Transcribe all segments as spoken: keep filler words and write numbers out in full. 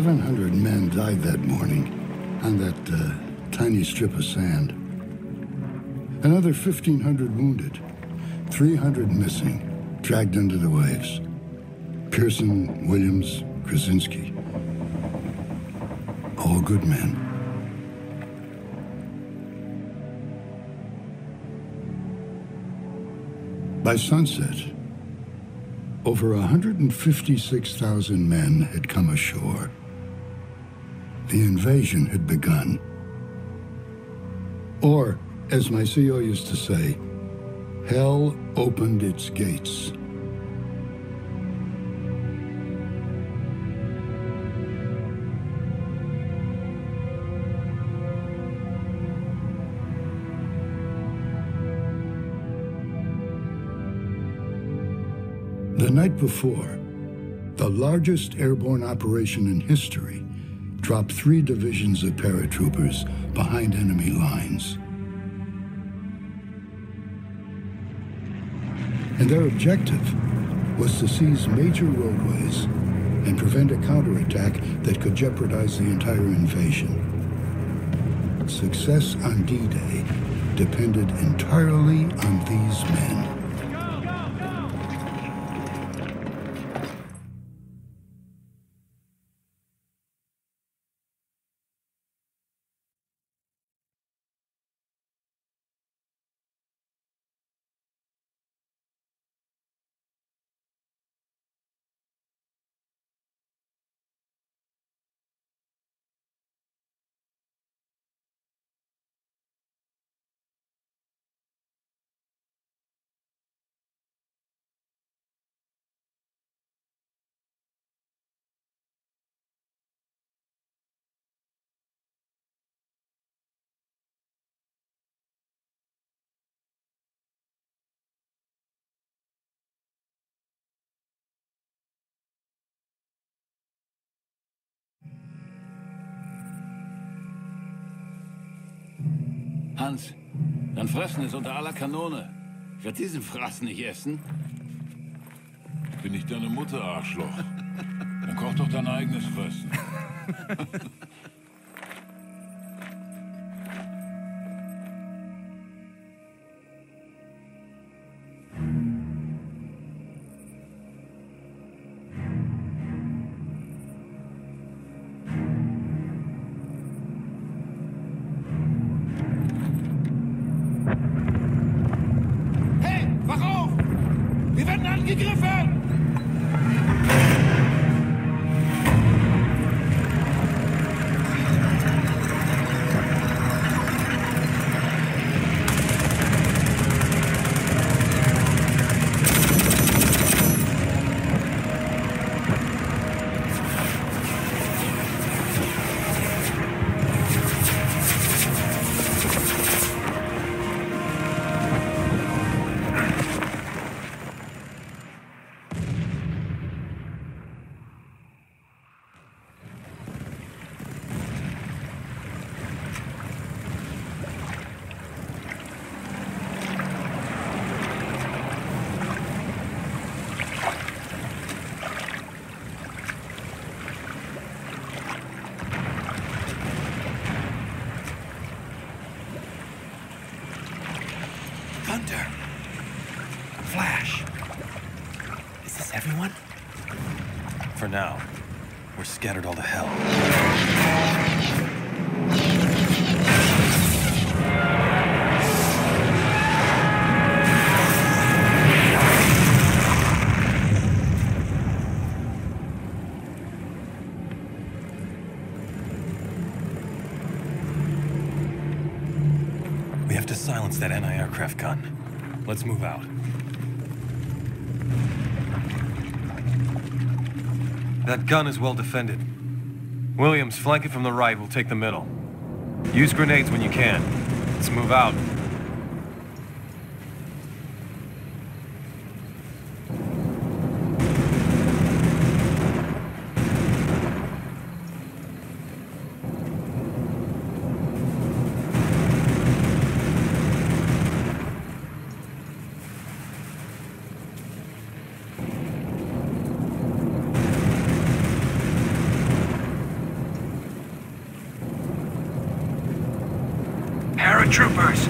seven hundred men died that morning on that uh, tiny strip of sand. Another fifteen hundred wounded, three hundred missing, dragged under the waves. Pearson, Williams, Krasinski. All good men. By sunset, over one hundred fifty-six thousand men had come ashore. The invasion had begun. Or, as my C O used to say, hell opened its gates. The night before, the largest airborne operation in history dropped three divisions of paratroopers behind enemy lines. And their objective was to seize major roadways and prevent a counterattack that could jeopardize the entire invasion. Success on D-Day depended entirely on these men. Hans, dann fressen es unter aller Kanone. Ich werde diesen Fraß nicht essen. Bin ich deine Mutter, Arschloch? Dann koch doch dein eigenes Fressen. Now, we're scattered all to hell. We have to silence that anti-aircraft gun. Let's move out. That gun is well defended. Williams, flank it from the right, we'll take the middle. Use grenades when you can. Let's move out. troopers.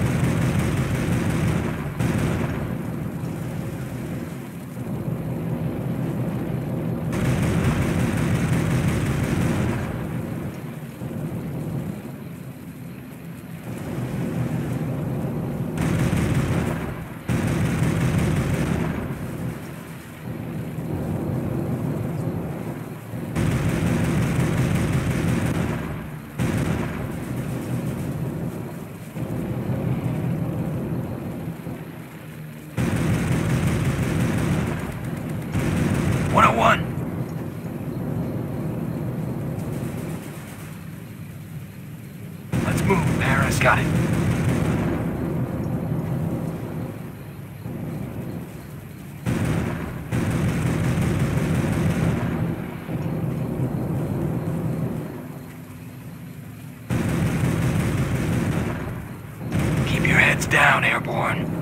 Got it. Keep your heads down, airborne.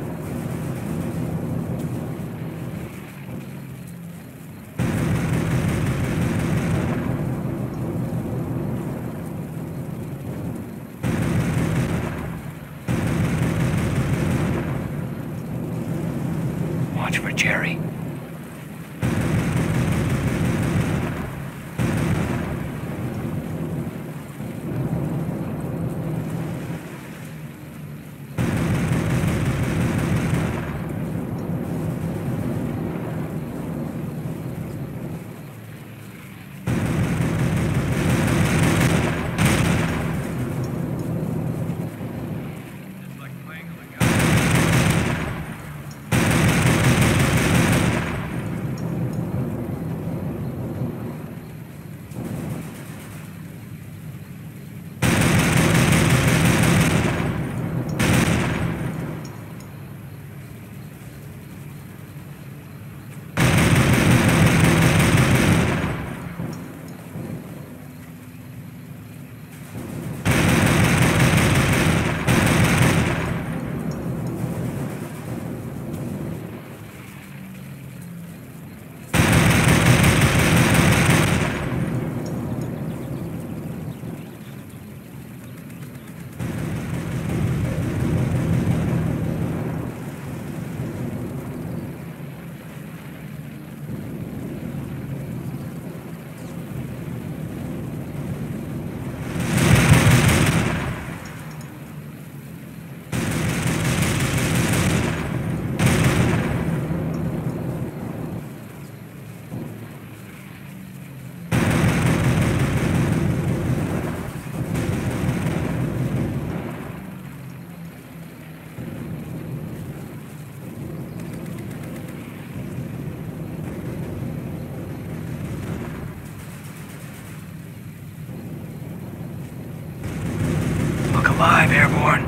Live, airborne.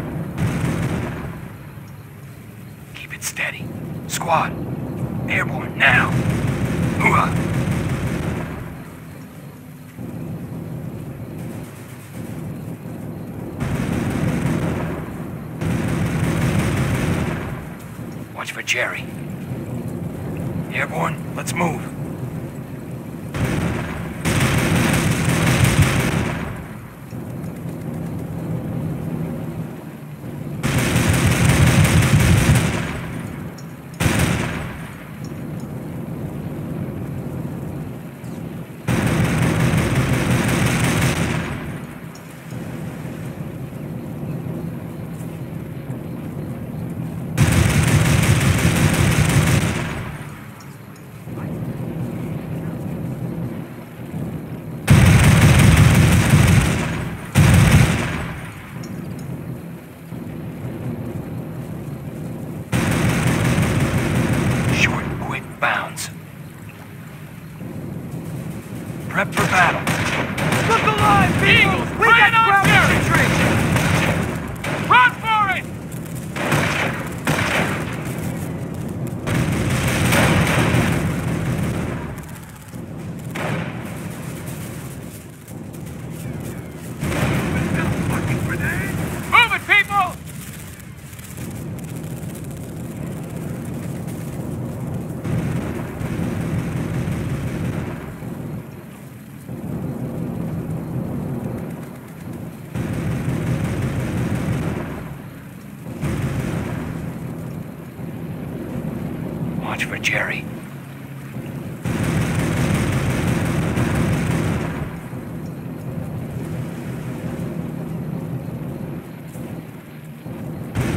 Keep it steady. Squad. Airborne, now. Hoorah. Watch for Jerry. Airborne, let's move. Prep for battle. Look alive, Eagles! We got on Jerry! Run for it! Move it, people! Jerry.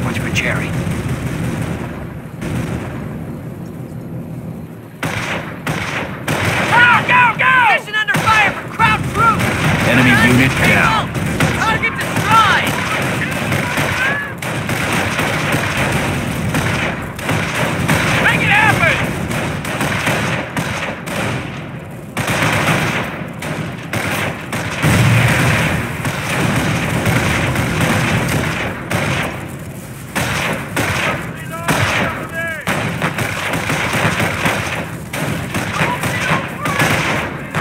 Watch for Jerry. Ah, go, go! Mission under fire for crowd troops! Enemy unit down. Target destroyed! Make it happen!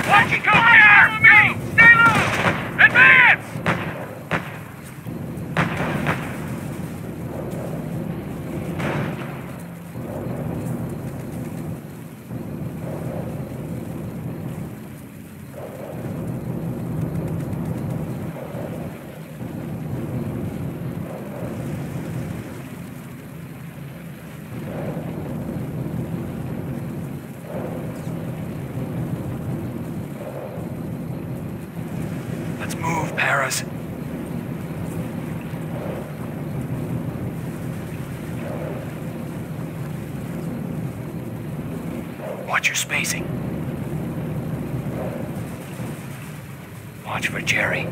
Watch it come here! Me! Stay low! Advance! Let's move, Paris. Watch your spacing. Watch for Jerry.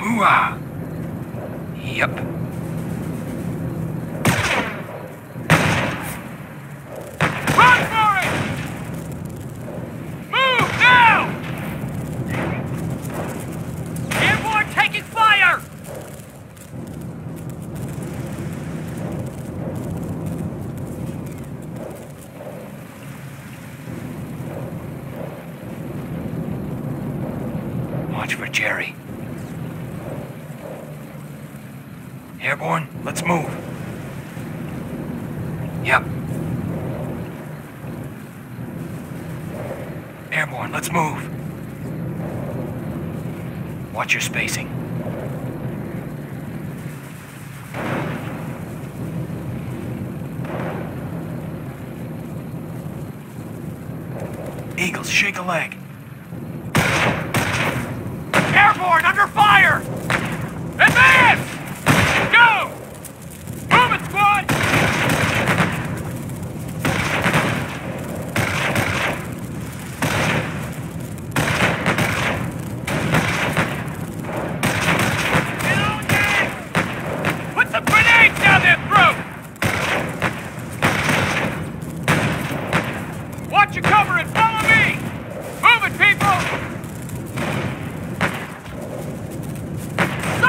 Hoo-ah! Yep. Watch for Jerry. Airborne, let's move. Yep. Airborne, let's move. Watch your spacing. Eagles, shake a leg. Airborne, under fire! Advance! Go! Move it, squad! Get on, gang! Put some grenades down their throat! Watch your cover and follow me! Move it, people!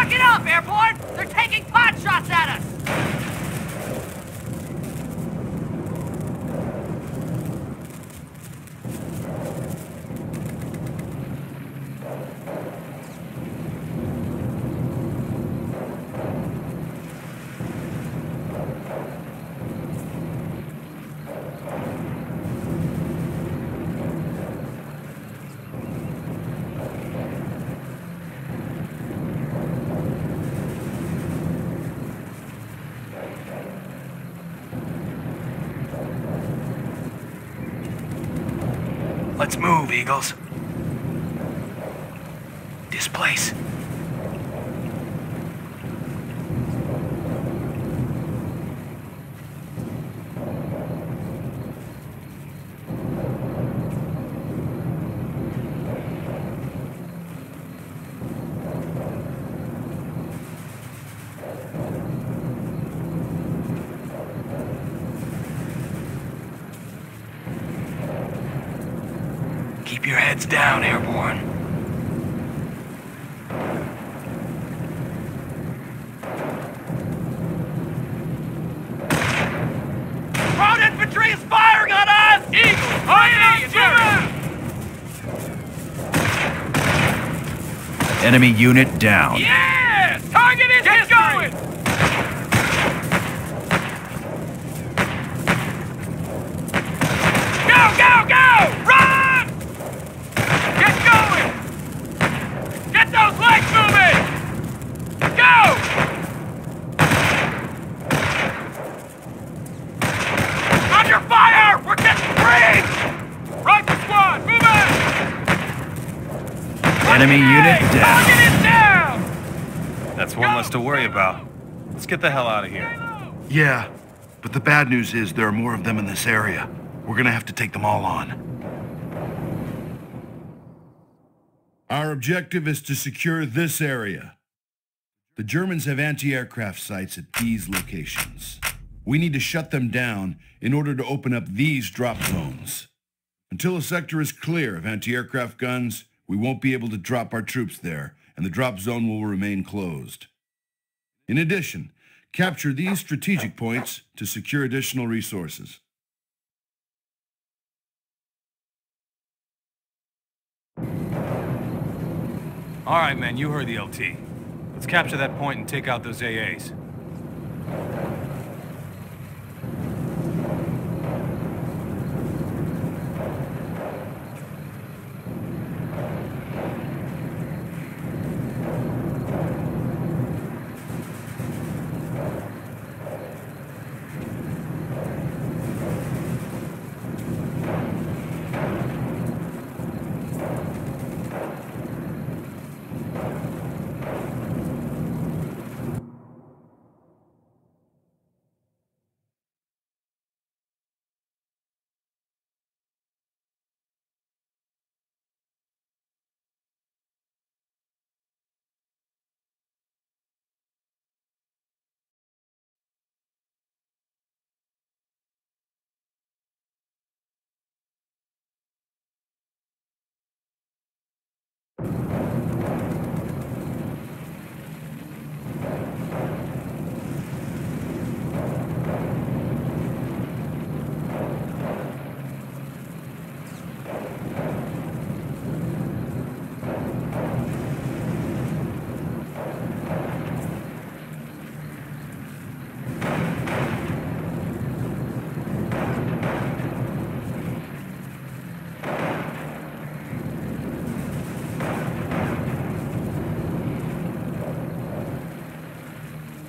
Get up, Airborne! They're taking pot shots at us! Let's move, Eagles. Displace. Keep your heads down, Airborne. Road infantry is firing on us! Eagle! I am zero! Enemy unit down. Yeah! Target is Get going! going. Enemy unit down. down. That's one less to worry about. Let's get the hell out of here. Yeah, but the bad news is there are more of them in this area. We're gonna have to take them all on. Our objective is to secure this area. The Germans have anti-aircraft sites at these locations. We need to shut them down in order to open up these drop zones. Until a sector is clear of anti-aircraft guns, we won't be able to drop our troops there, and the drop zone will remain closed. In addition, capture these strategic points to secure additional resources. All right, man, you heard the L T. Let's capture that point and take out those A As.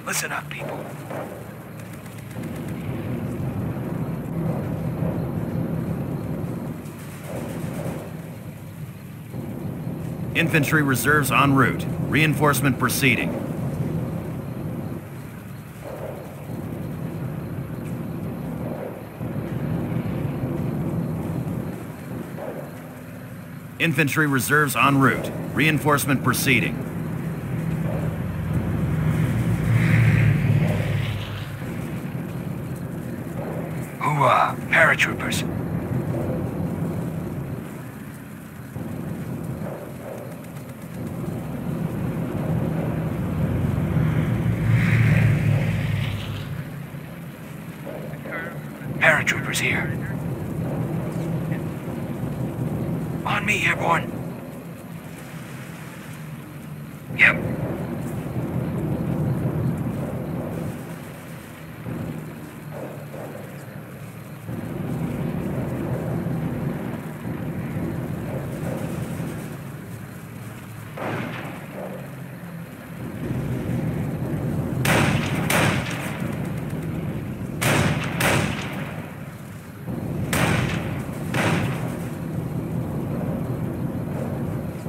Listen up, people. Infantry reserves en route. Reinforcement proceeding. Infantry reserves en route. Reinforcement proceeding. Paratroopers. Paratroopers here. On me, Airborne. Yep.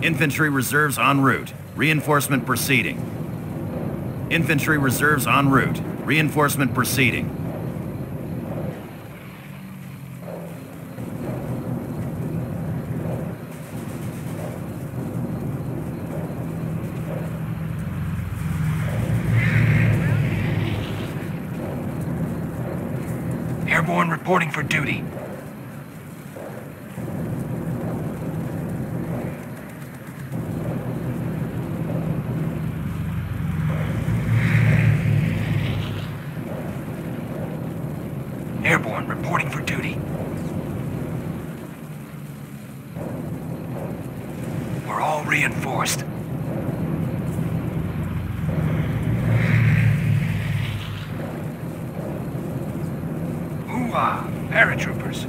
Infantry reserves en route. Reinforcement proceeding. Infantry reserves en route. Reinforcement proceeding. Airborne reporting for duty. Airborne, reporting for duty. We're all reinforced. Ooh-ah, paratroopers.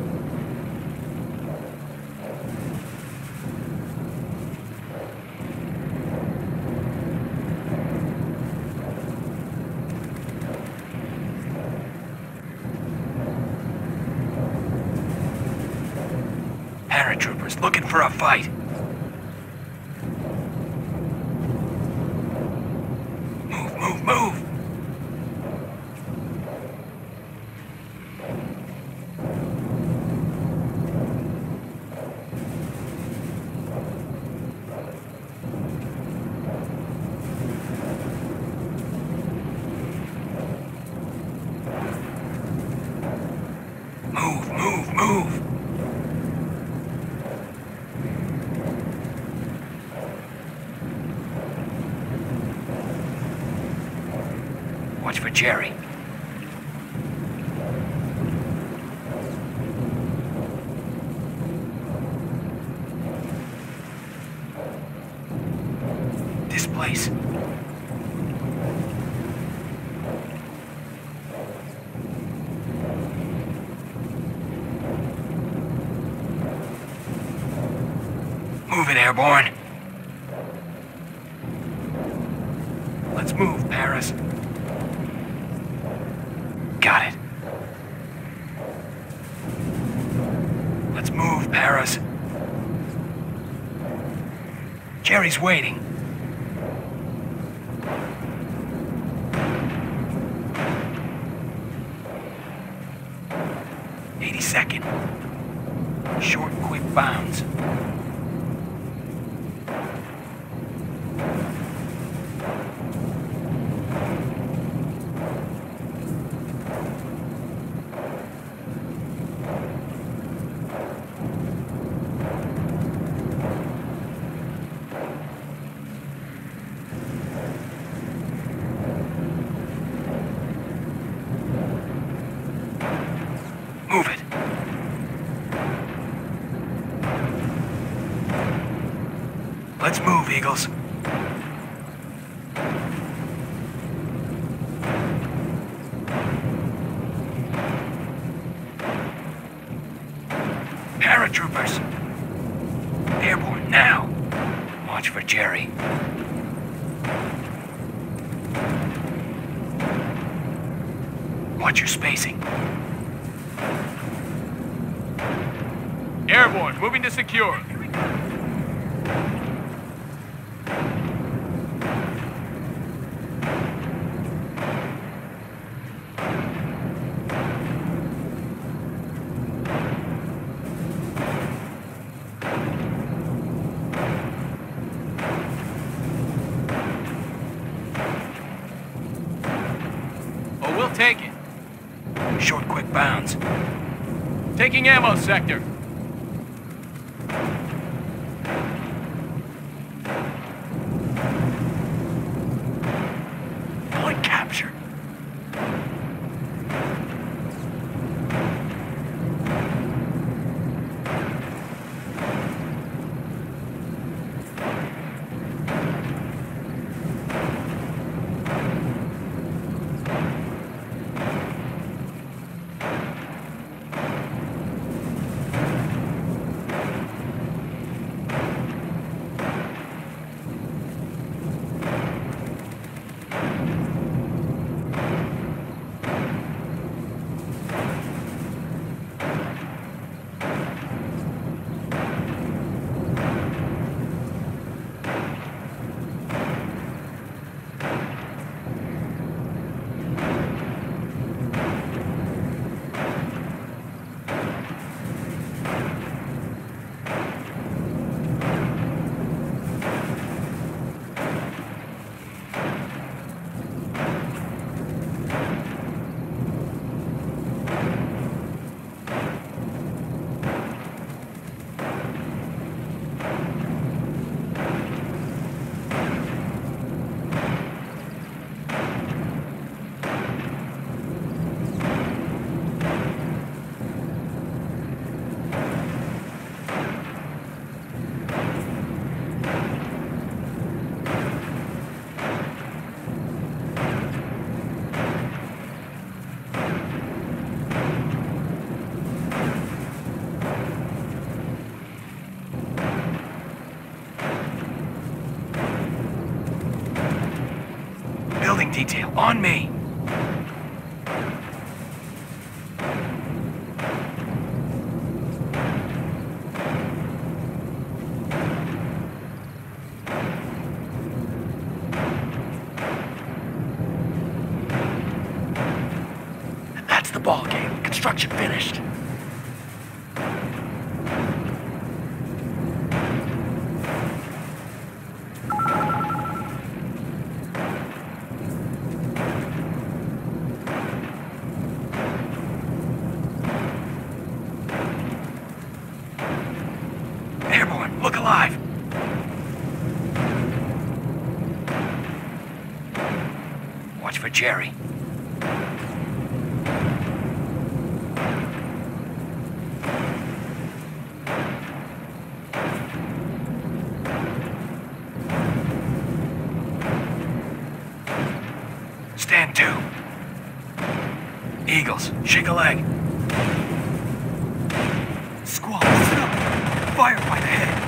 Paratroopers looking for a fight. Move, move, move! Move, move, move! Watch for Jerry. This place. Move it, Airborne. Let's move, Paris. Got it. Let's move, Paris. Jerry's waiting. eighty-second. Short, quick bounds. Move it. Let's move, Eagles. Paratroopers. Airborne now. Watch for Jerry. Watch your spacing. Airborne, moving to secure. Oh, we'll take it. Short, quick bounds. Taking ammo sector. detail, on me! That's the ball game. Construction finished. Look alive! Watch for Jerry. Stand two. Eagles, shake a leg. Squall, sit up! Fire by the head!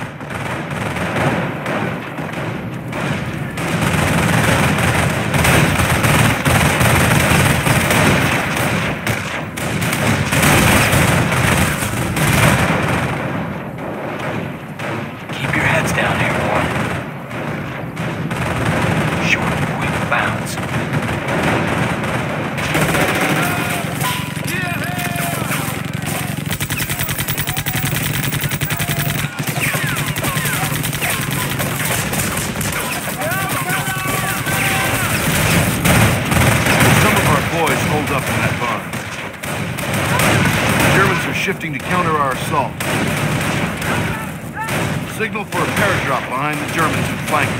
Shifting to counter our assault. Signal for a paradrop behind the Germans and flank.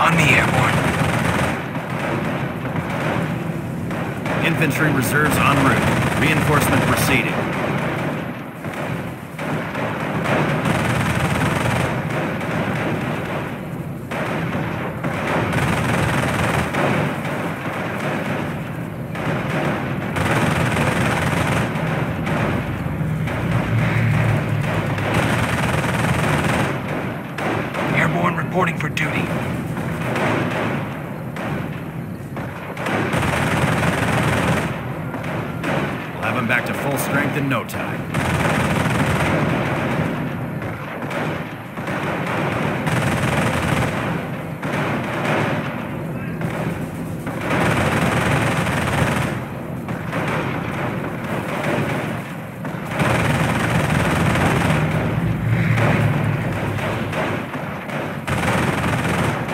On me, airborne. Infantry reserves en route. Reinforcement proceeding. In no time.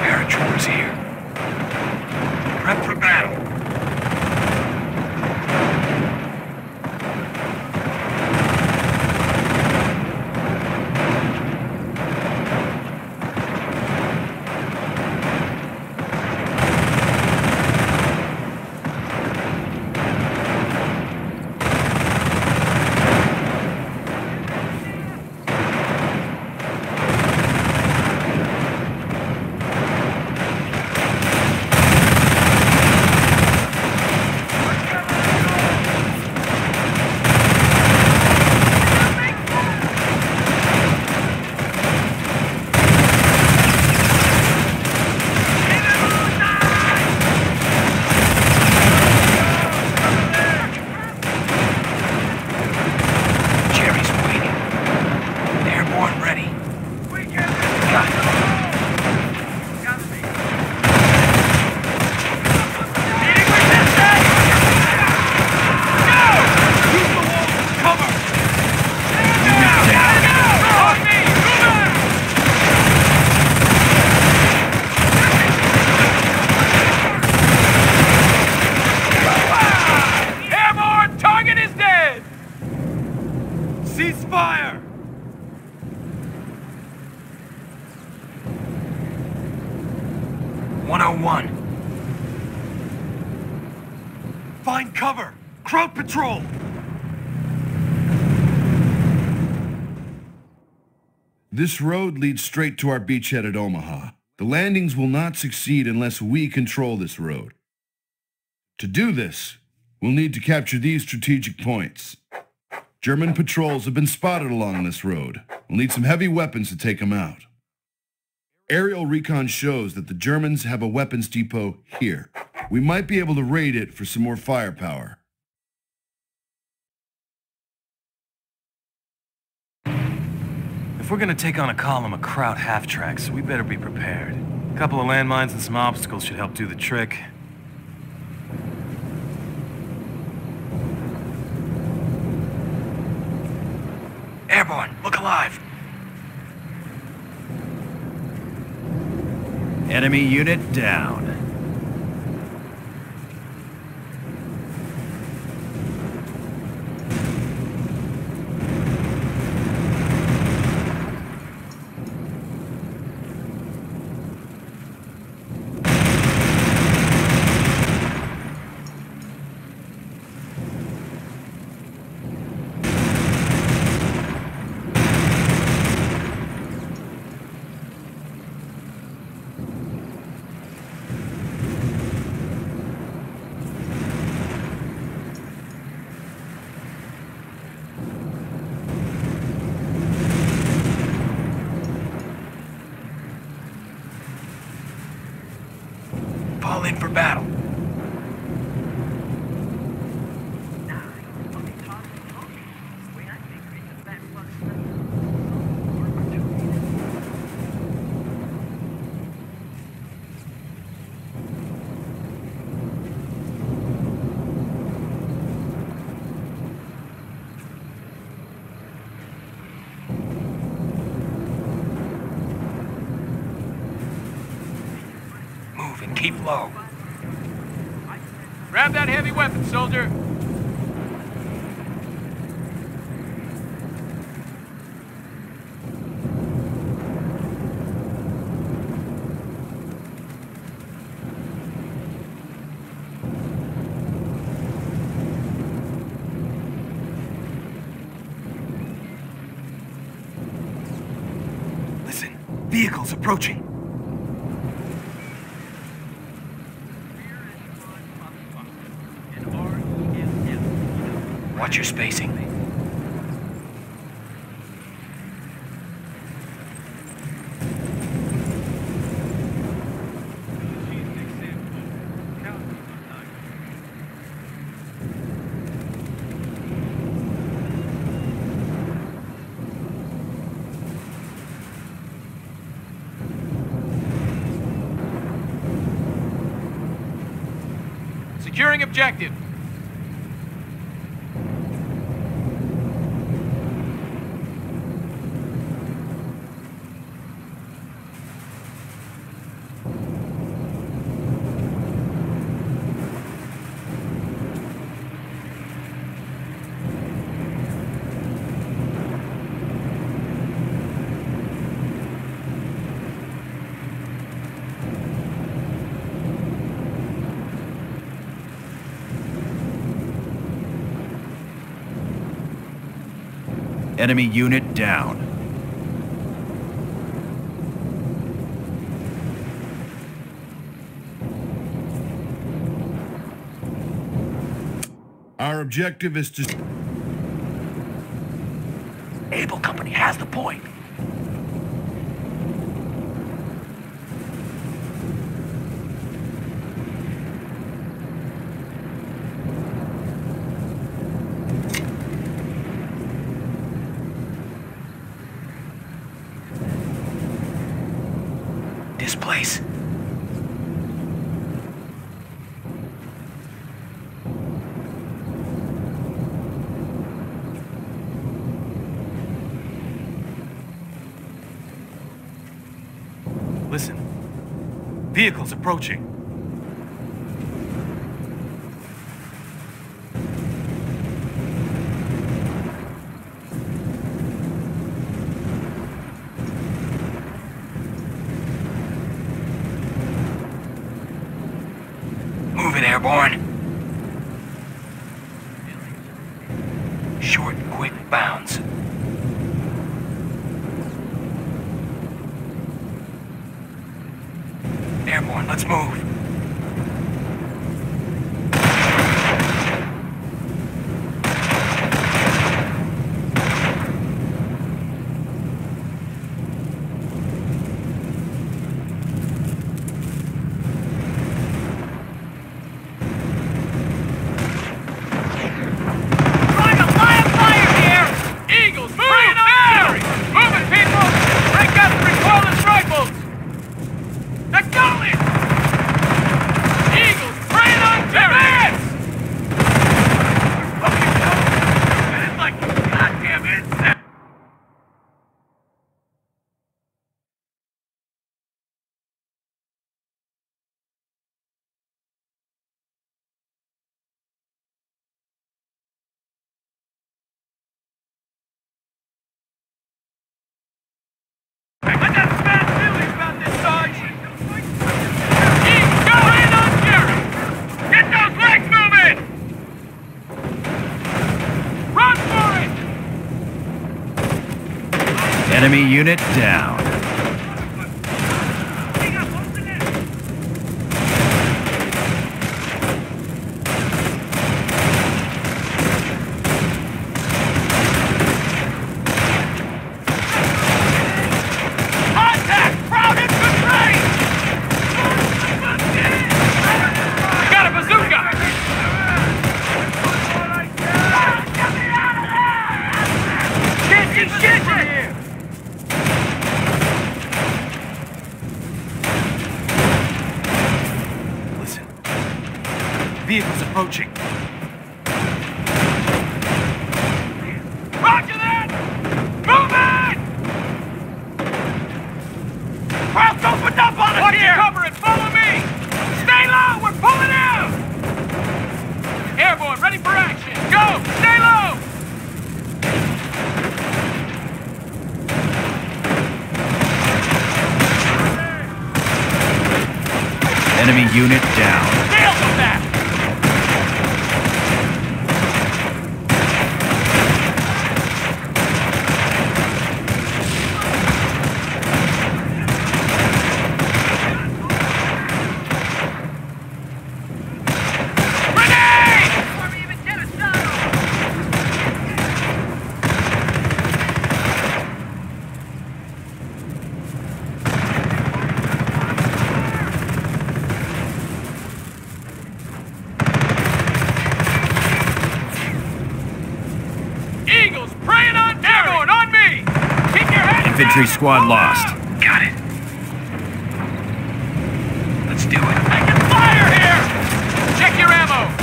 Paratroopers here. Prep for battle. Find cover! Crowd patrol! This road leads straight to our beachhead at Omaha. The landings will not succeed unless we control this road. To do this, we'll need to capture these strategic points. German patrols have been spotted along this road. We'll need some heavy weapons to take them out. Aerial recon shows that the Germans have a weapons depot here. We might be able to raid it for some more firepower. If we're gonna take on a column of Kraut half-tracks, we better be prepared. A couple of landmines and some obstacles should help do the trick. Airborne, look alive! Enemy unit down. In for battle. Move and keep low. Grab that heavy weapon, soldier! Vehicles approaching. Watch your spacing. Securing objective. Enemy unit down. Our objective is to... Able Company has the point. Place. Listen. Vehicles approaching. Airborne. Short, quick bounds. Airborne, let's move. Enemy unit down. Vehicles approaching. Roger that! Move it! Crowd's opened up on us. Watch here! Watch your cover and follow me! Stay low! We're pulling out! Airborne, ready for action! Go! Stay low! Enemy unit down. Nails them back! infantry squad lost. Got it. Let's do it. I can fire here! Check your ammo!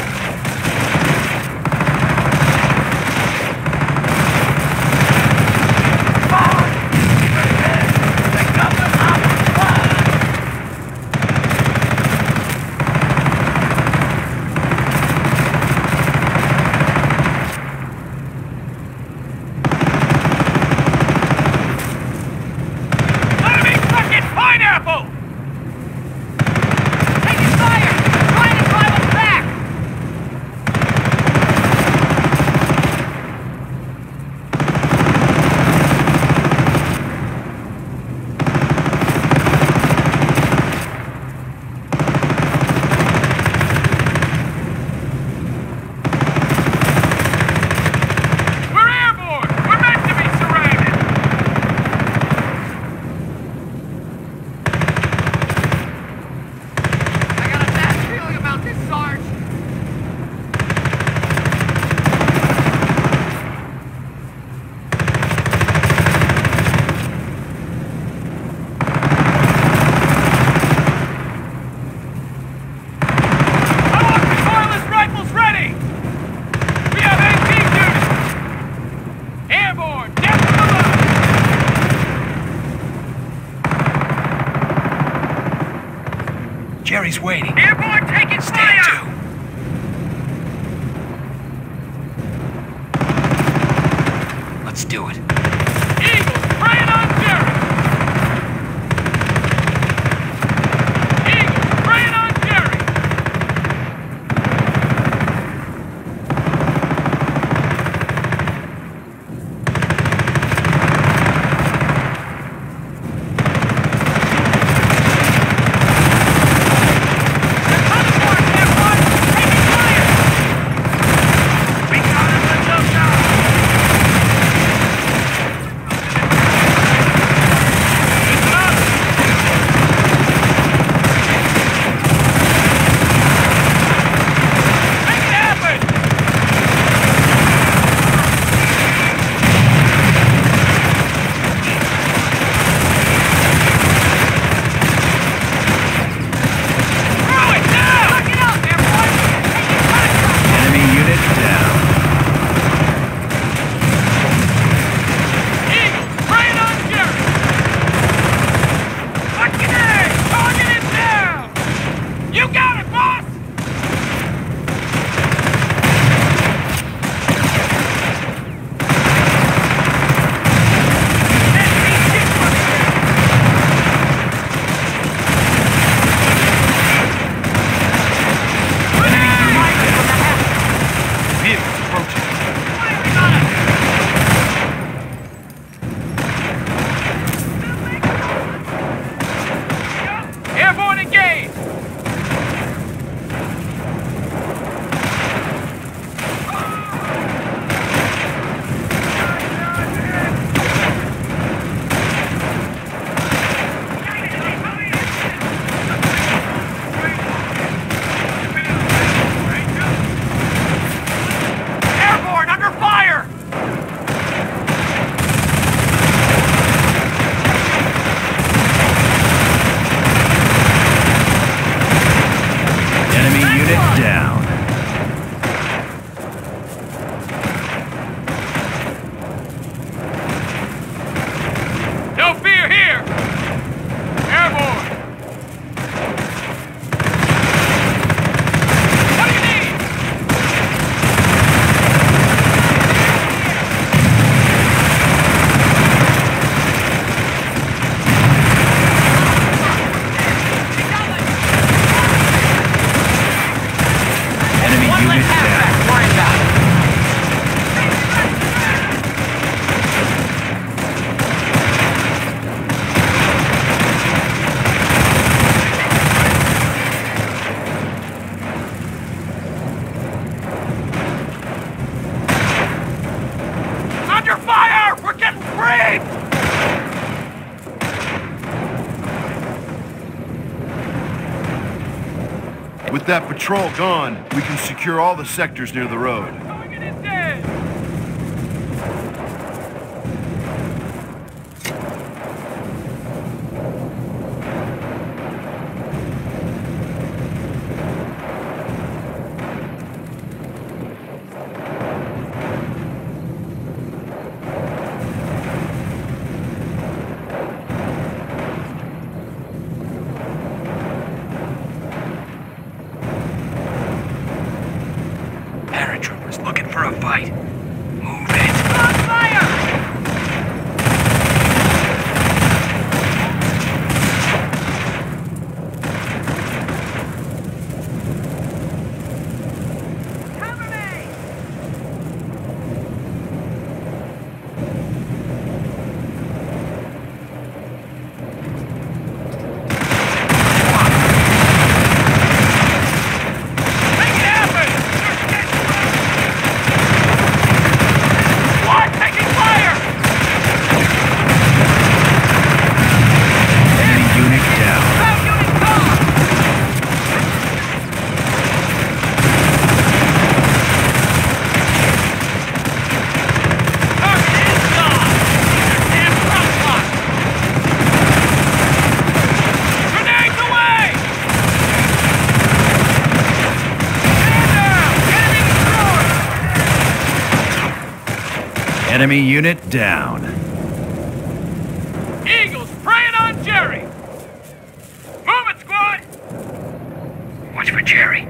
Jerry's waiting. Airborne taking fire! Stand to. Let's do it. Eagles praying on Jerry! Eagles praying on Jerry! With that patrol gone, we can secure all the sectors near the road. Enemy unit down. Eagles preying on Jerry! Move it, squad! Watch for Jerry.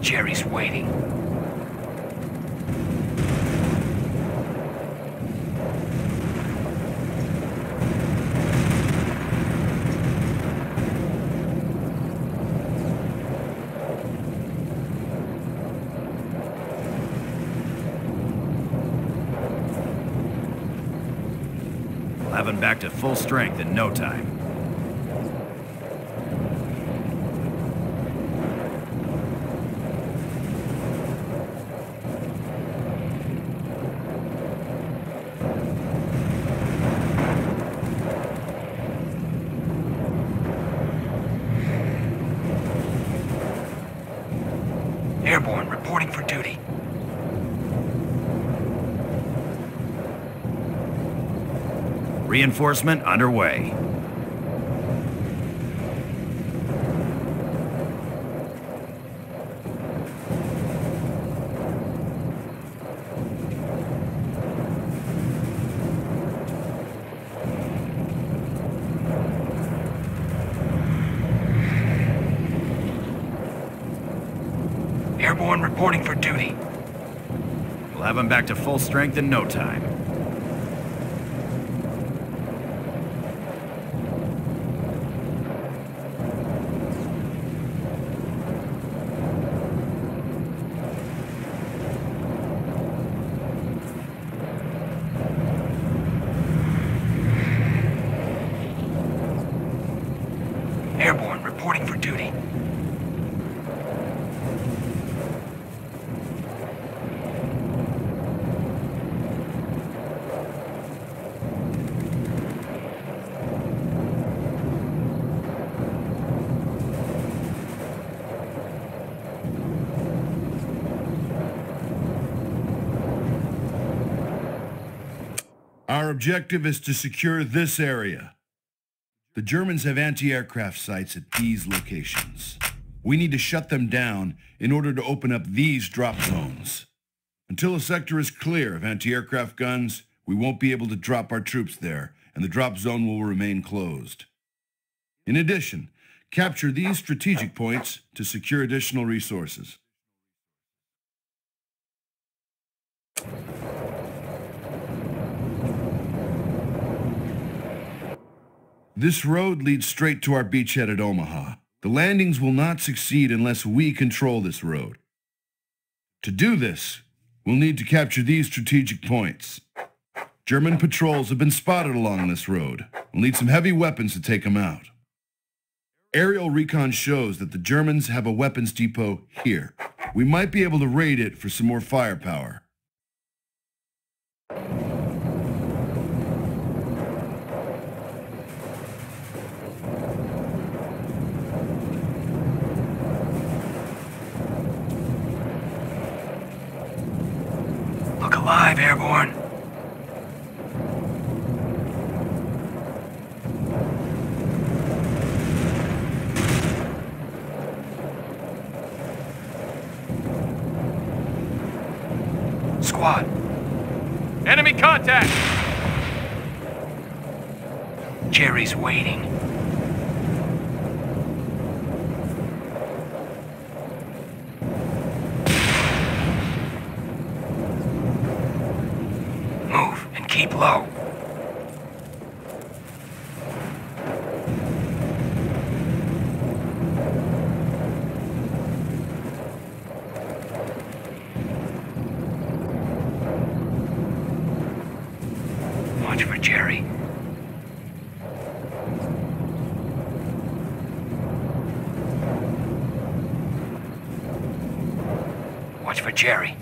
Jerry's waiting. We'll have him back to full strength in no time. Airborne, reporting for duty. Reinforcement underway. Airborne reporting for duty. We'll have him back to full strength in no time. Airborne reporting for duty. Our objective is to secure this area. The Germans have anti-aircraft sites at these locations. We need to shut them down in order to open up these drop zones. Until a sector is clear of anti-aircraft guns, we won't be able to drop our troops there, and the drop zone will remain closed. In addition, capture these strategic points to secure additional resources. This road leads straight to our beachhead at Omaha. The landings will not succeed unless we control this road. To do this, we'll need to capture these strategic points. German patrols have been spotted along this road. We'll need some heavy weapons to take them out. Aerial recon shows that the Germans have a weapons depot here. We might be able to raid it for some more firepower. Live airborne. Squad. Enemy contact. Jerry's waiting. Keep low. Watch for Jerry. Watch for Jerry.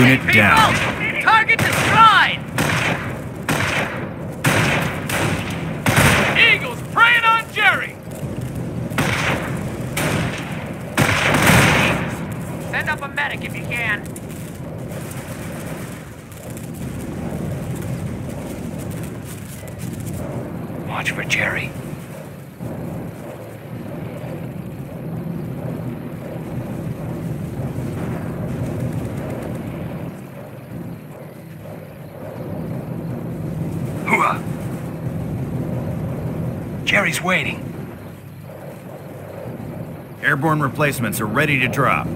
Unit down. Target destroyed! Eagles preying on Jerry! Eagles, send up a medic if you can. Watch for Jerry. Jerry's waiting. Airborne replacements are ready to drop.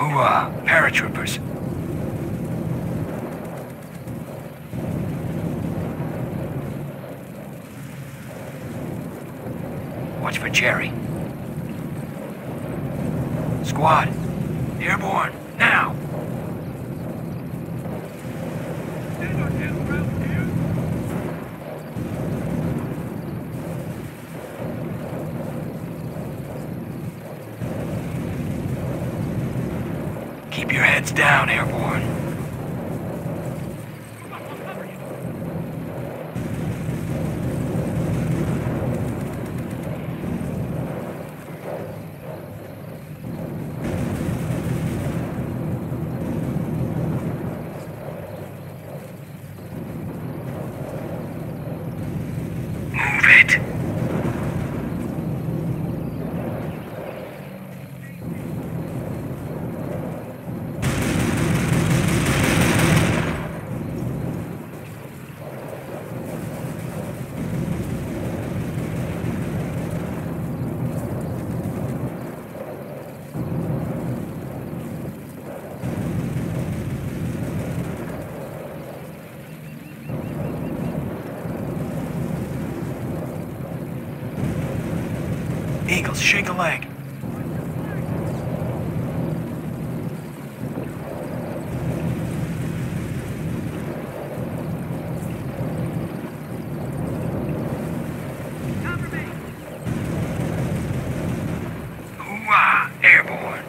Hoo-ah, paratroopers. Watch for Jerry. Squad, airborne, now! Keep your heads down, airborne. Eagles, shake a leg. Cover me. Hoo-ah, airborne.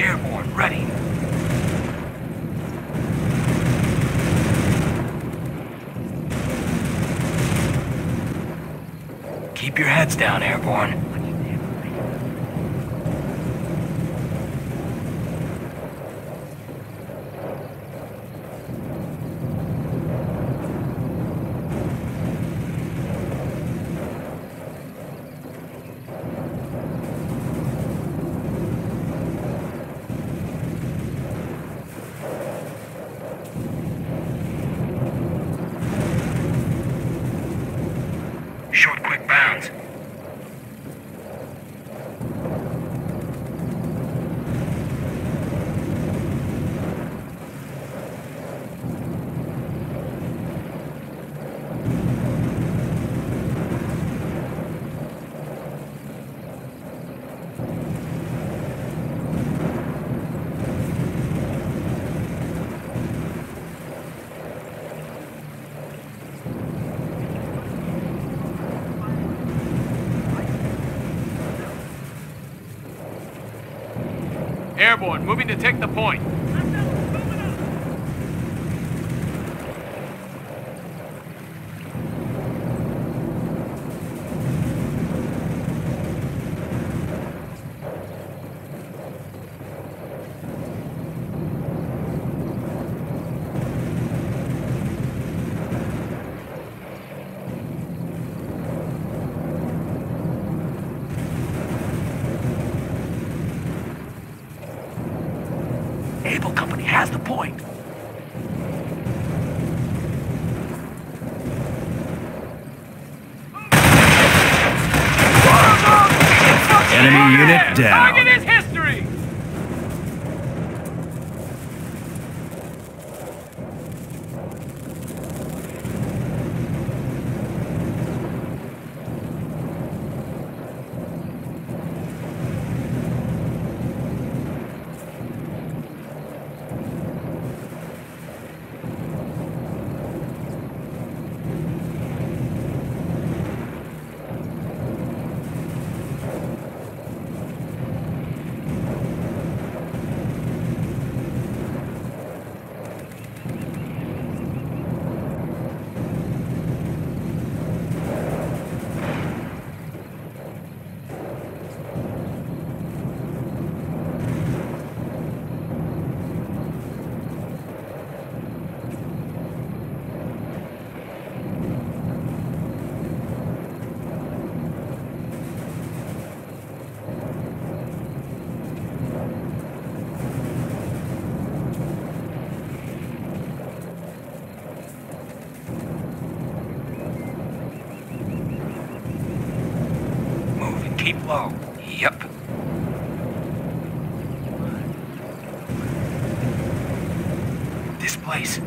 Airborne, ready. Keep your heads down, airborne. Short, quick bounds. Airborne, moving to take the point. Baker Company has the point. Enemy unit down. Target is history. Keep low. Yep. This place.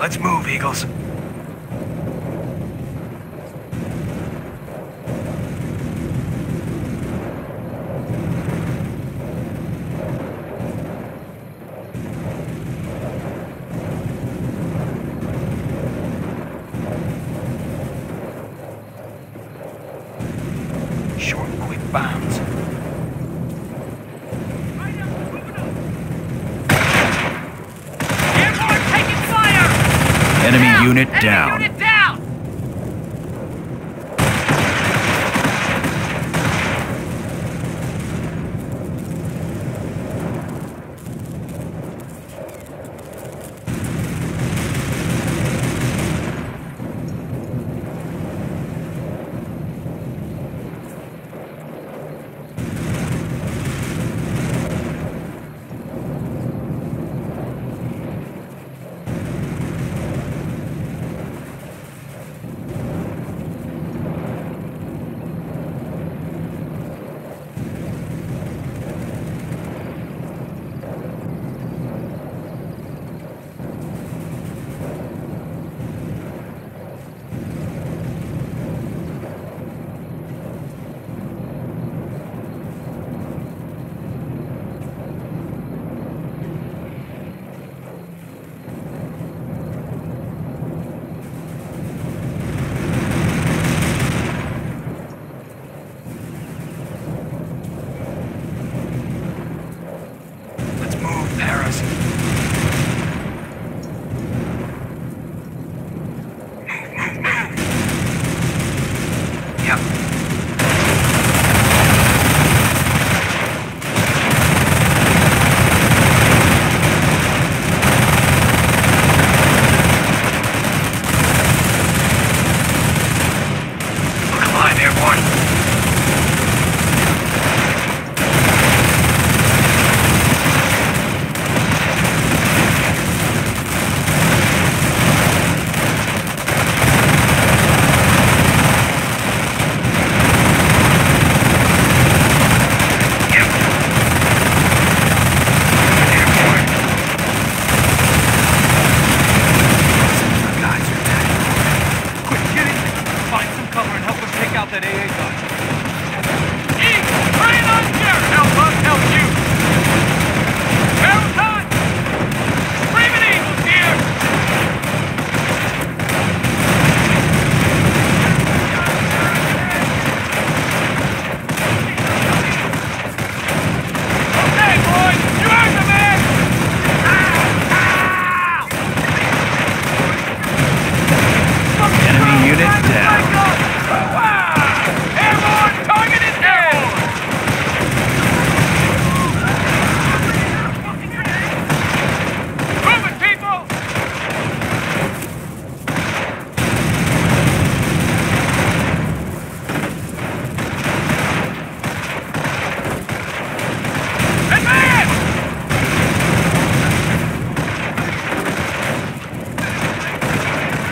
Let's move, Eagles. Short, quick bounds. Enemy unit down. Enemy unit down.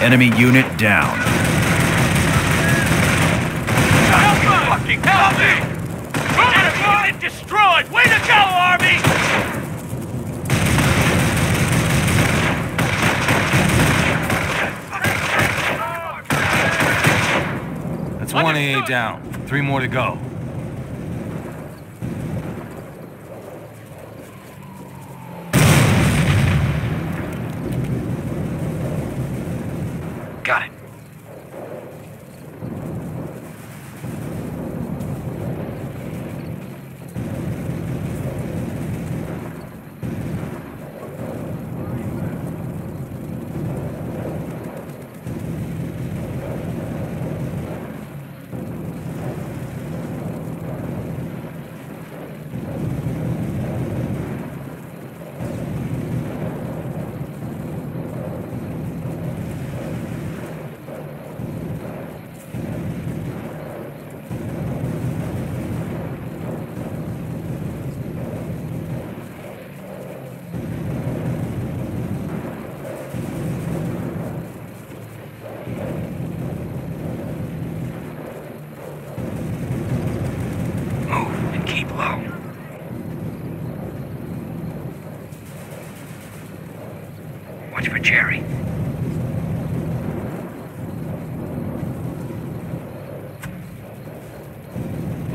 Enemy unit down. Help me! Fucking help me! Enemy unit destroyed! Way to go, Army! That's one A A down. Three more to go.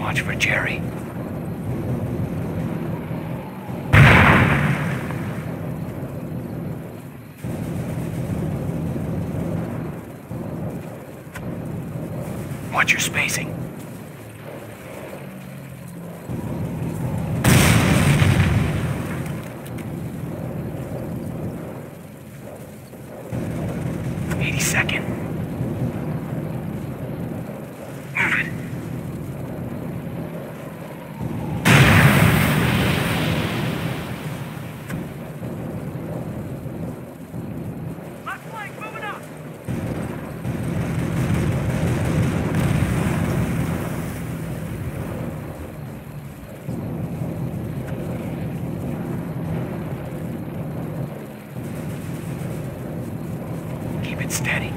Watch for Jerry. Watch your spacing. eighty-second. Move it. Left flank moving up. Steady.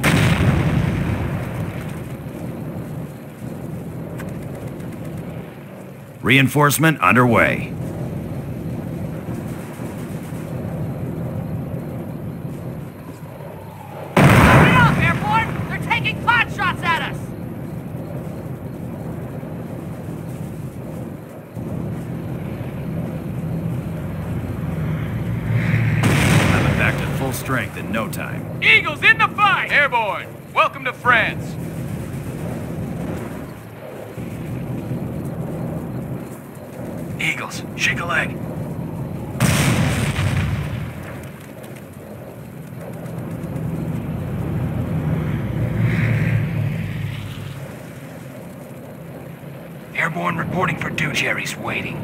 Reinforcement underway. Hurry up, airborne! They're taking pot shots at us! I'm back to full strength in no time. Eagles in the fight! Airborne, welcome to France. Eagles, shake a leg. Airborne reporting for duty. Jerry's waiting.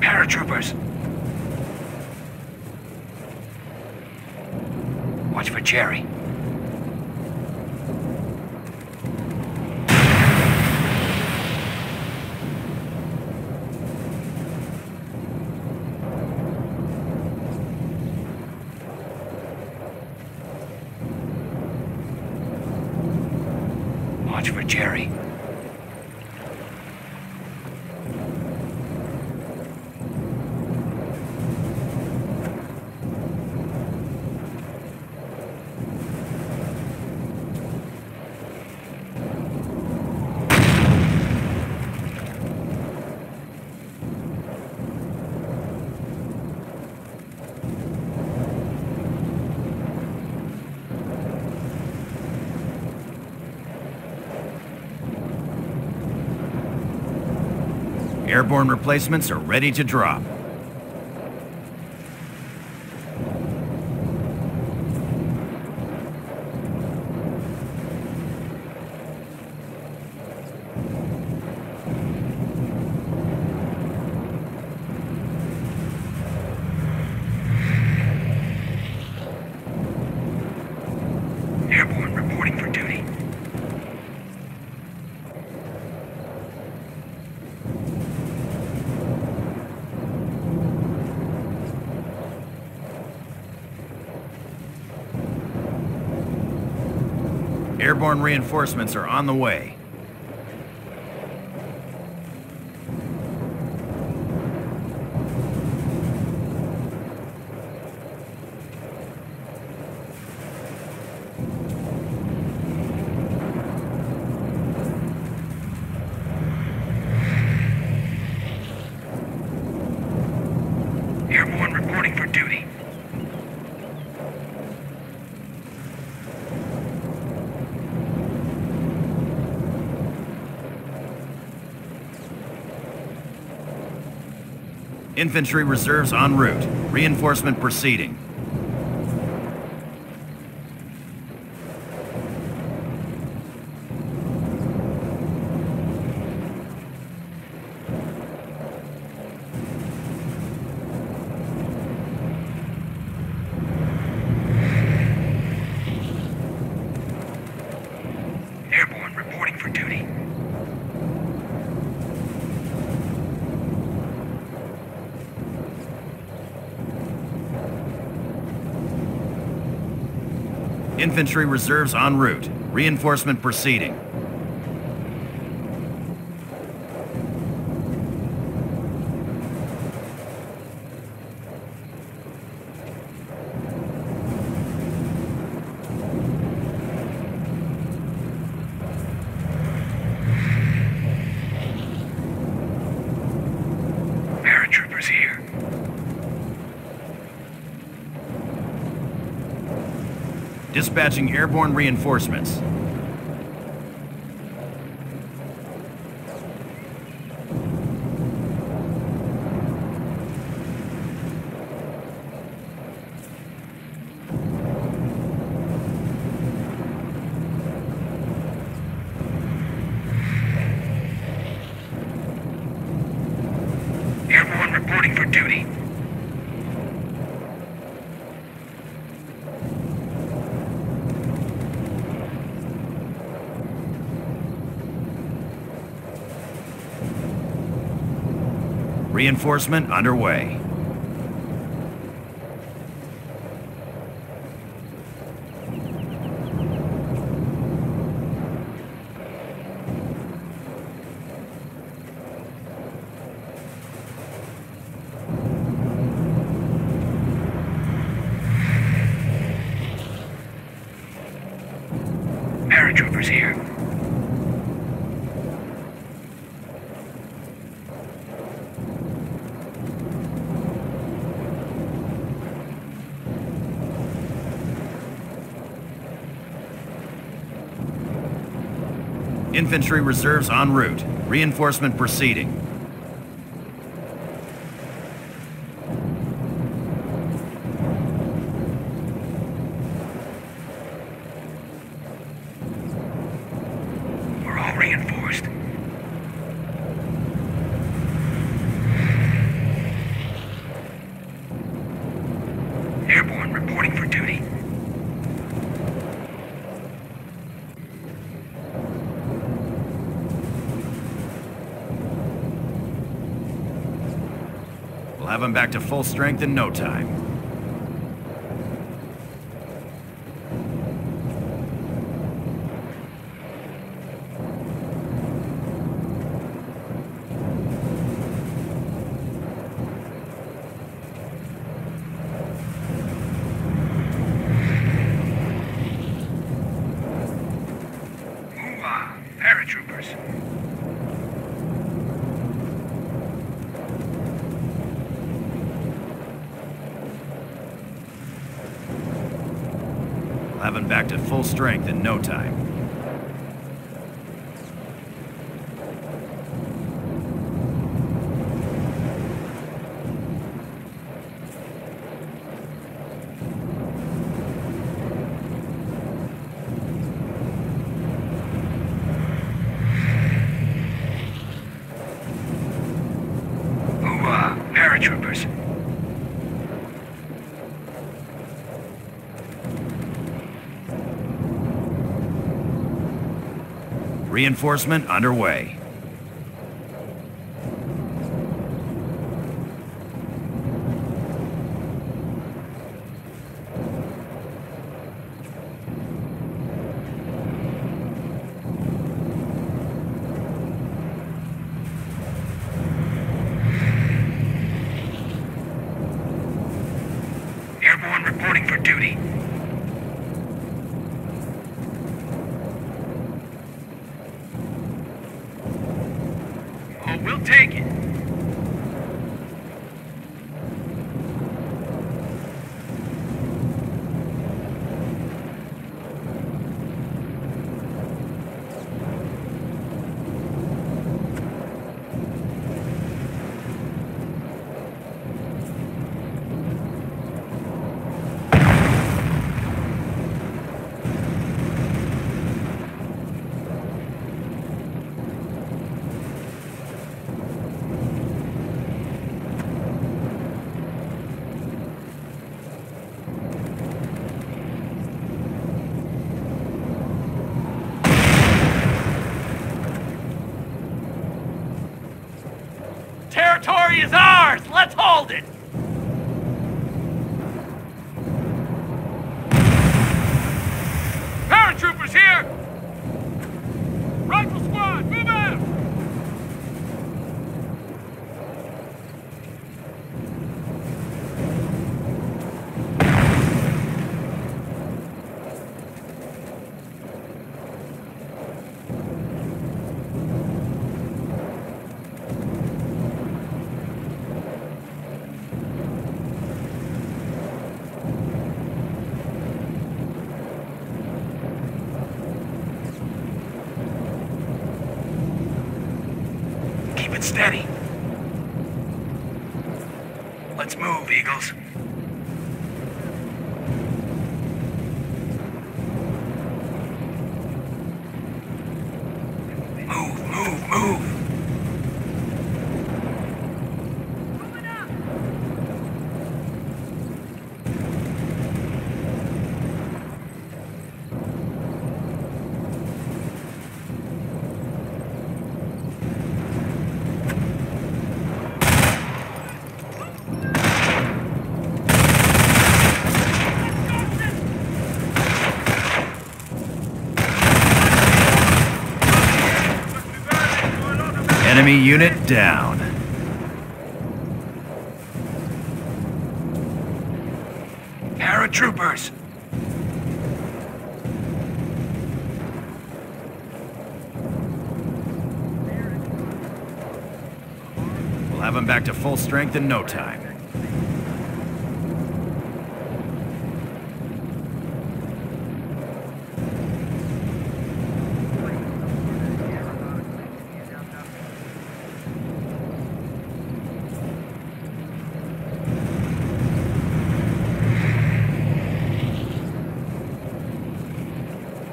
Paratroopers. Watch for Jerry. Watch for Jerry. Airborne replacements are ready to drop. Airborne reporting for duty. Airborne reinforcements are on the way. Airborne reporting for duty. Infantry reserves en route. Reinforcement proceeding. Airborne reporting for duty. Infantry reserves en route. Reinforcement proceeding. dispatching airborne reinforcements. Airborne reporting for duty. Reinforcement underway. Paratroopers here. Infantry reserves en route. Reinforcement proceeding. We're all reinforced. Airborne reporting for duty. We'll have them back to full strength in no time. Hoorah! Paratroopers! Having back to full strength in no time. Hoorah, paratroopers. Reinforcement underway. Airborne reporting for duty. We'll take it. Territory is ours! Let's hold it! Paratroopers here! Rifle squad, move out! steady. Let's move, Eagles. Move, move, move. Enemy unit down. Paratroopers! We'll have them back to full strength in no time.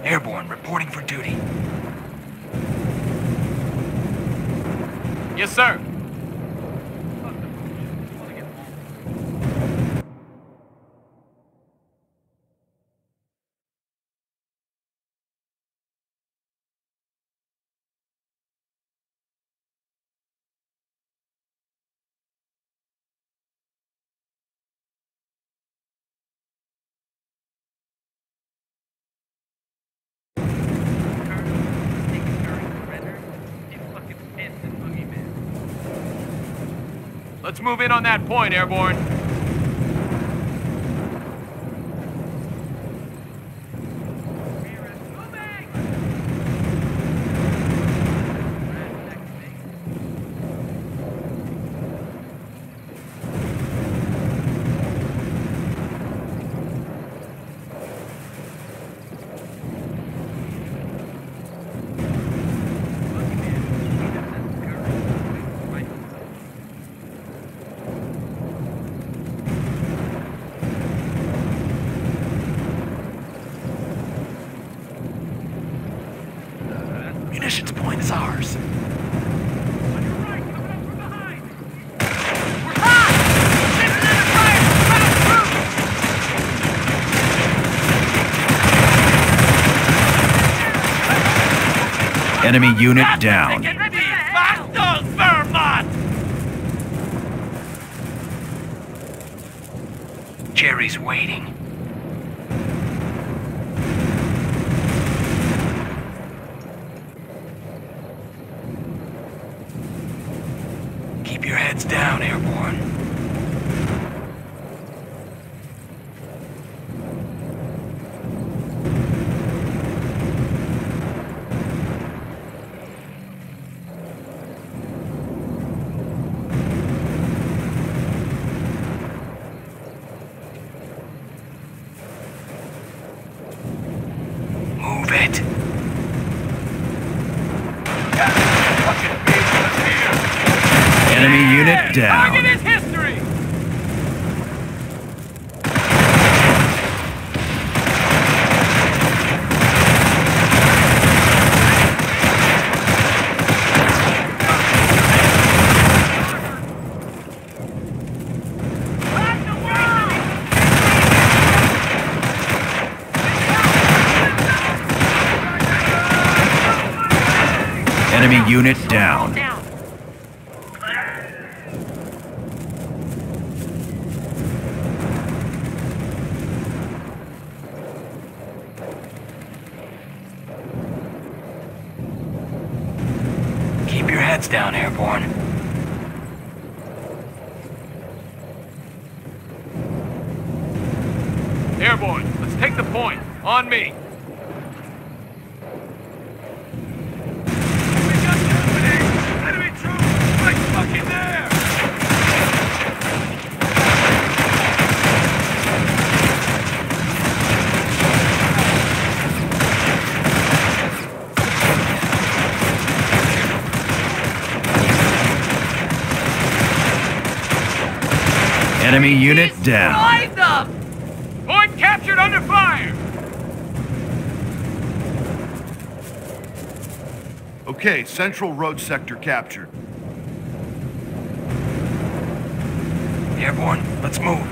Airborne, reporting for duty. Yes, sir. Let's move in on that point, Airborne. Munitions point is ours. On your right, coming up from behind. We're hot! Send another fire! Run it through! Enemy unit down. Hostile Vermont! Jerry's waiting. Keep your heads down, Airborne. Move it. Enemy unit down. Target is history! Enemy unit down. Heads down, Airborne. Airborne, let's take the point. On me. We got company! Enemy troops right fucking there! Enemy unit down. Destroy them! Point captured under fire! Okay, Central Road sector captured. Airborne, let's move.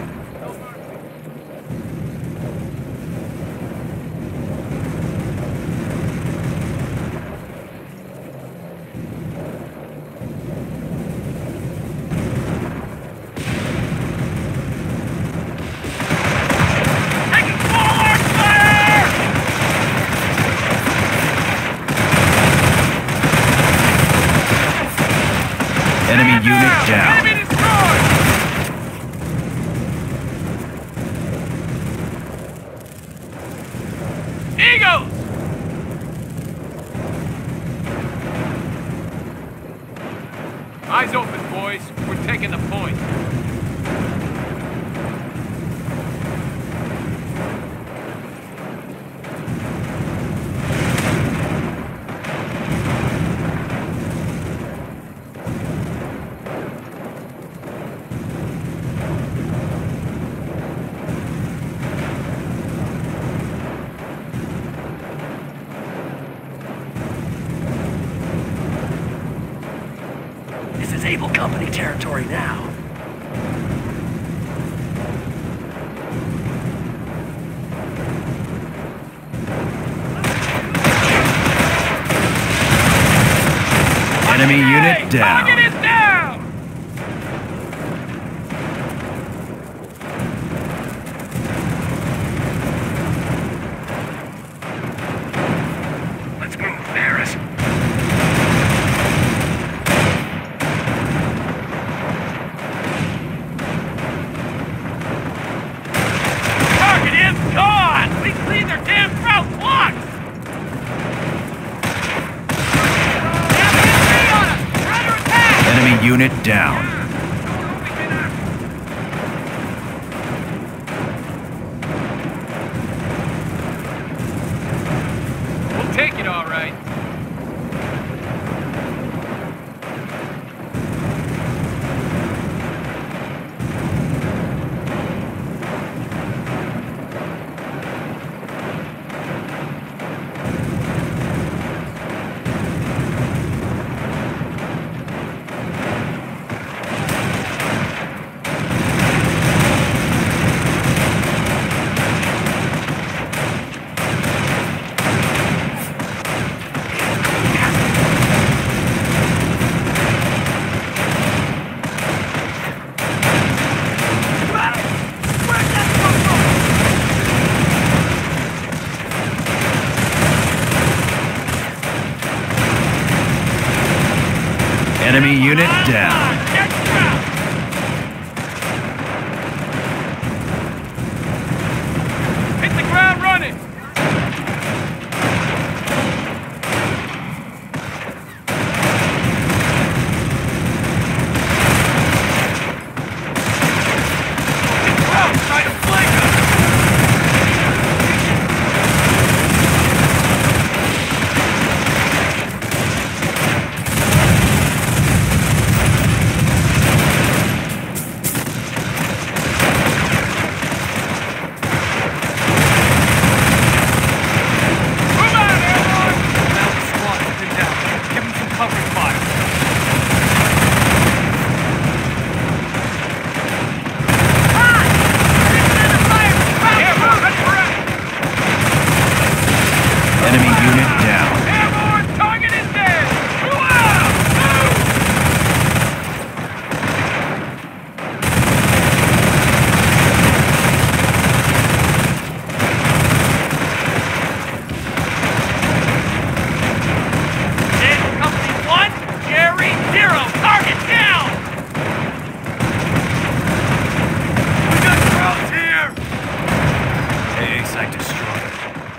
Eyes open, boys. We're taking the point. Naval Company territory now. Enemy unit down. Target is down. Let's move, Ferris. Unit down. We'll take it, all right. Enemy unit down. Hit the ground running. Oh, try to flank us.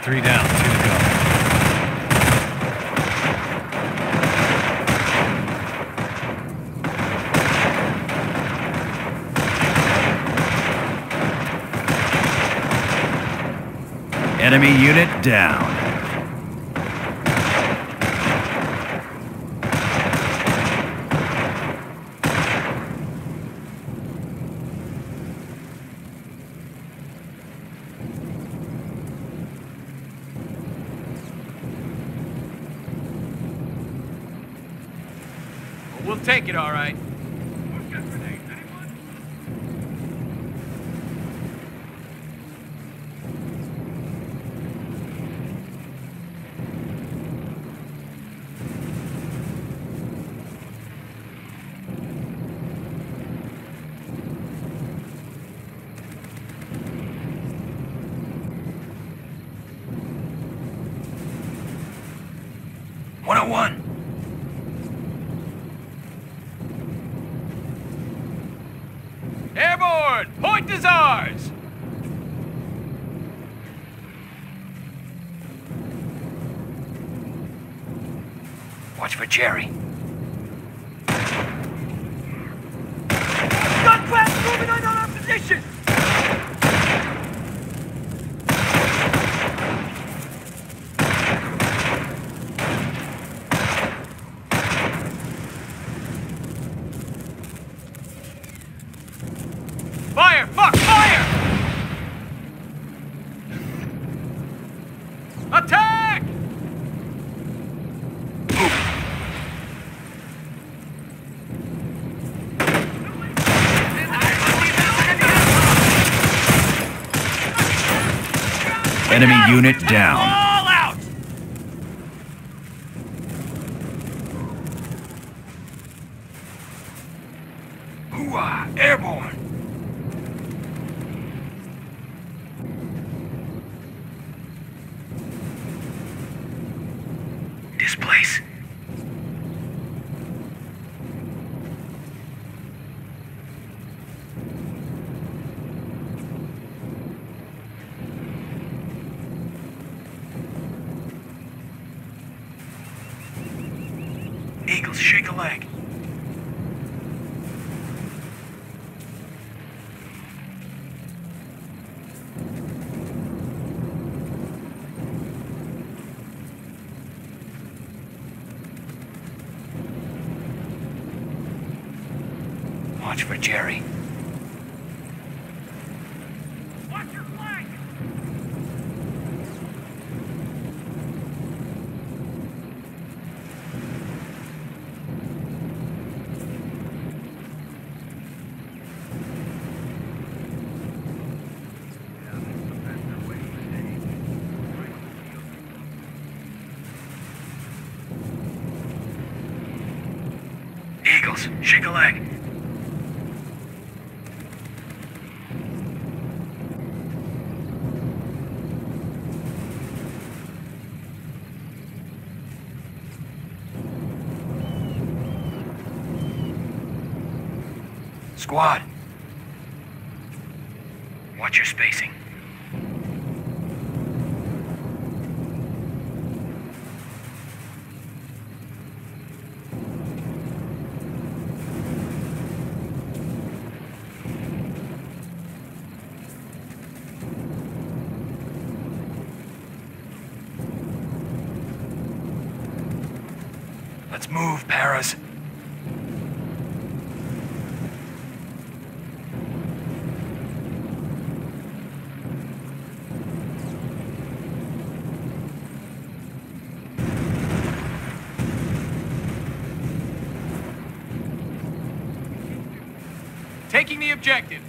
Three down, two to go. Enemy unit down. We'll take it, all right. For Jerry. Gunfire moving on our position! Fire! Fuck! Fire! Attack! Enemy unit down. All out. Hoo-ah, airborne. Displace. Shake a leg. Watch for Jerry. Shake a leg. Squad. Watch your spacing. Let's move, Paras. Taking the objective.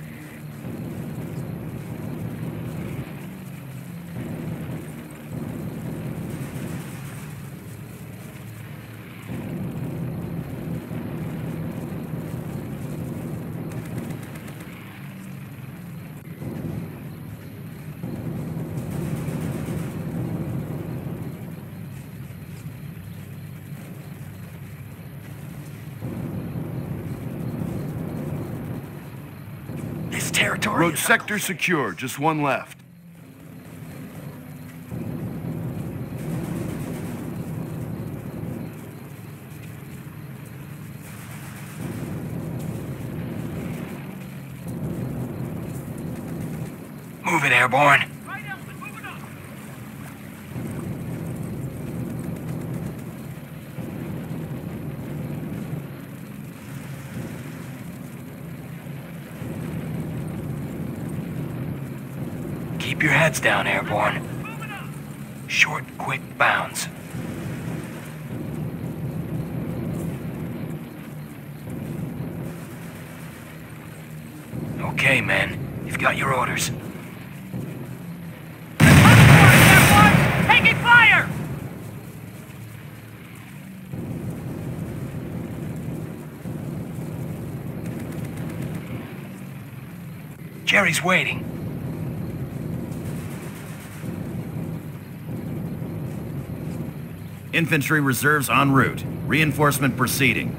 Road sector secure, just one left. Move it, airborne. Keep your heads down, airborne. Short, quick bounds. Okay, men. You've got your orders. Taking fire! Jerry's waiting. Infantry reserves en route. Reinforcement proceeding.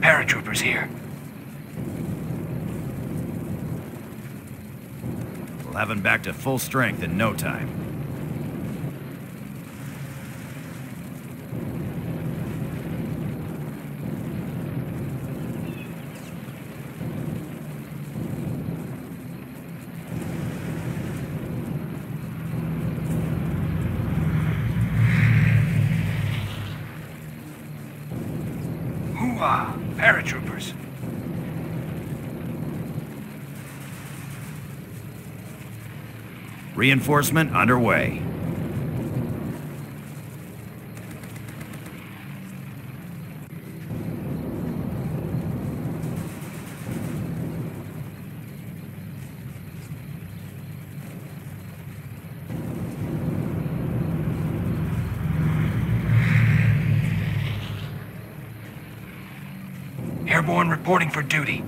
Paratroopers here. We'll have him back to full strength in no time. Hoo-ah! Paratroopers. Reinforcement underway. Airborne reporting for duty.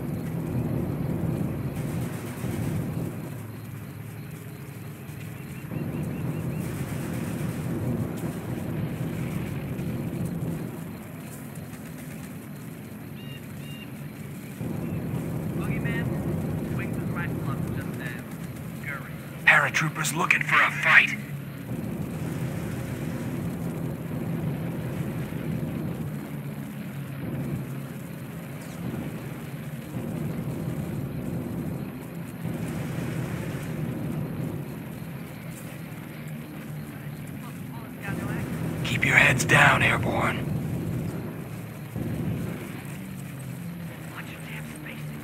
Paratroopers looking for a fight. Keep your heads down, Airborne.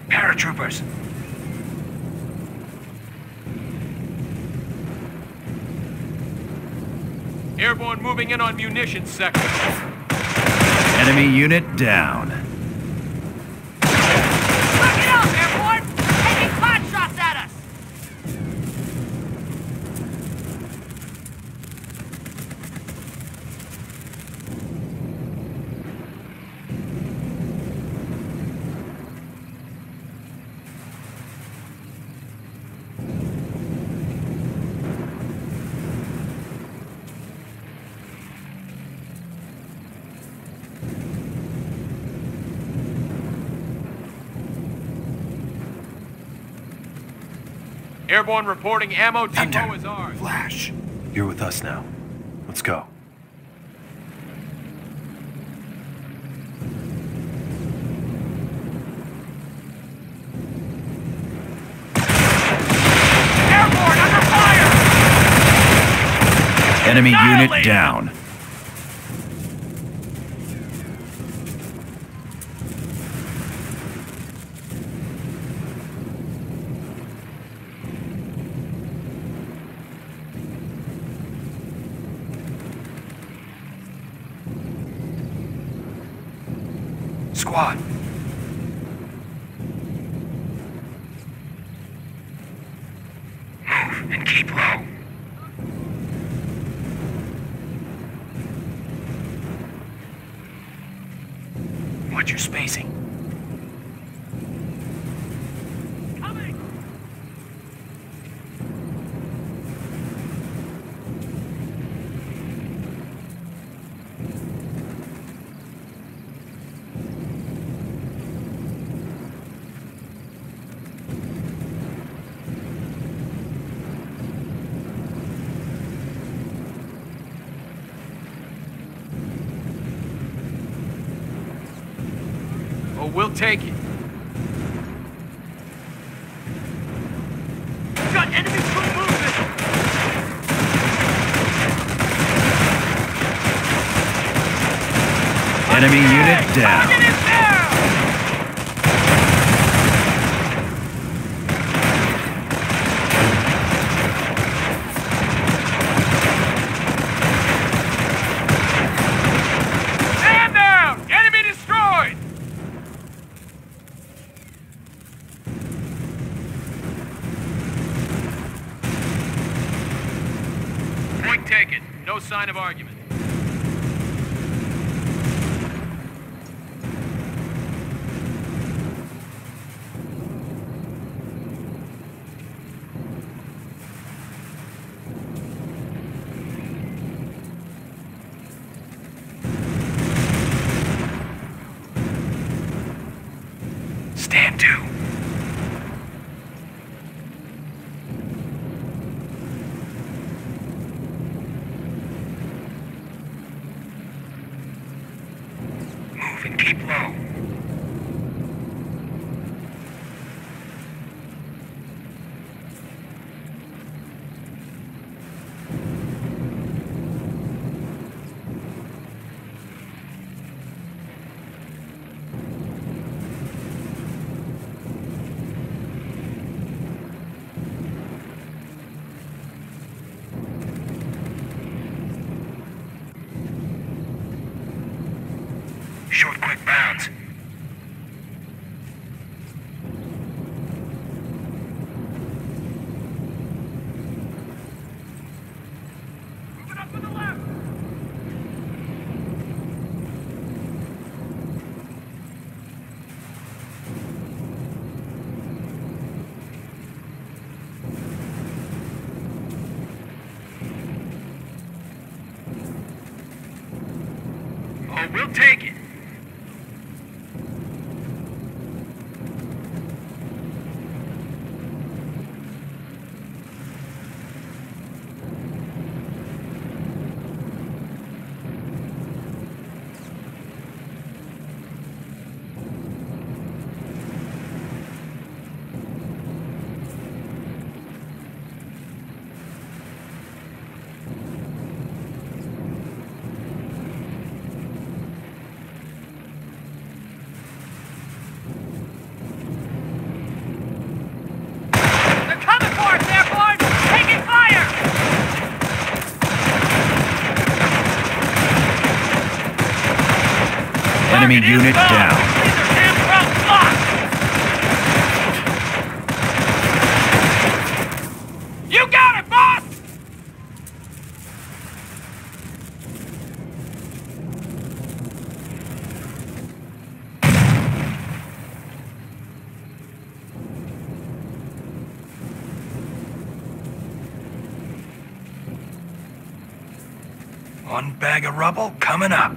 Paratroopers! Airborne moving in on munitions sector. Enemy unit down. Lock it up, Airborne! Taking pot shots at us! Airborne reporting ammo depot is ours. Flash, you're with us now. Let's go. Airborne under fire! Enemy Annihilate! Unit down. Squad. Move and keep low. Watch your spacing. Coming. We'll take it. We've got enemy crew movement! Enemy unit down. Man down! Enemy destroyed! Point taken. No sign of argument. Short, quick bounds. Moving up to the left. Oh, we'll take it. Enemy unit down. You got it, boss! One bag of rubble coming up.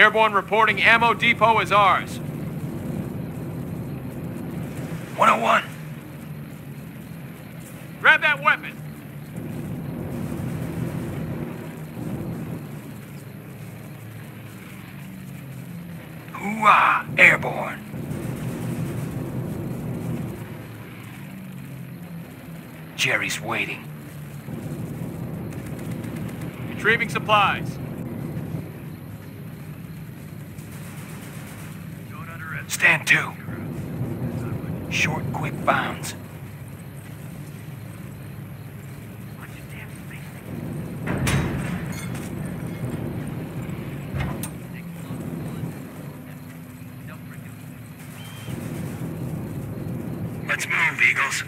Airborne reporting ammo depot is ours. one oh one. Grab that weapon. Hoorah, airborne. Jerry's waiting. Retrieving supplies. Stand to. Short, quick bounds. Let's move, Eagles.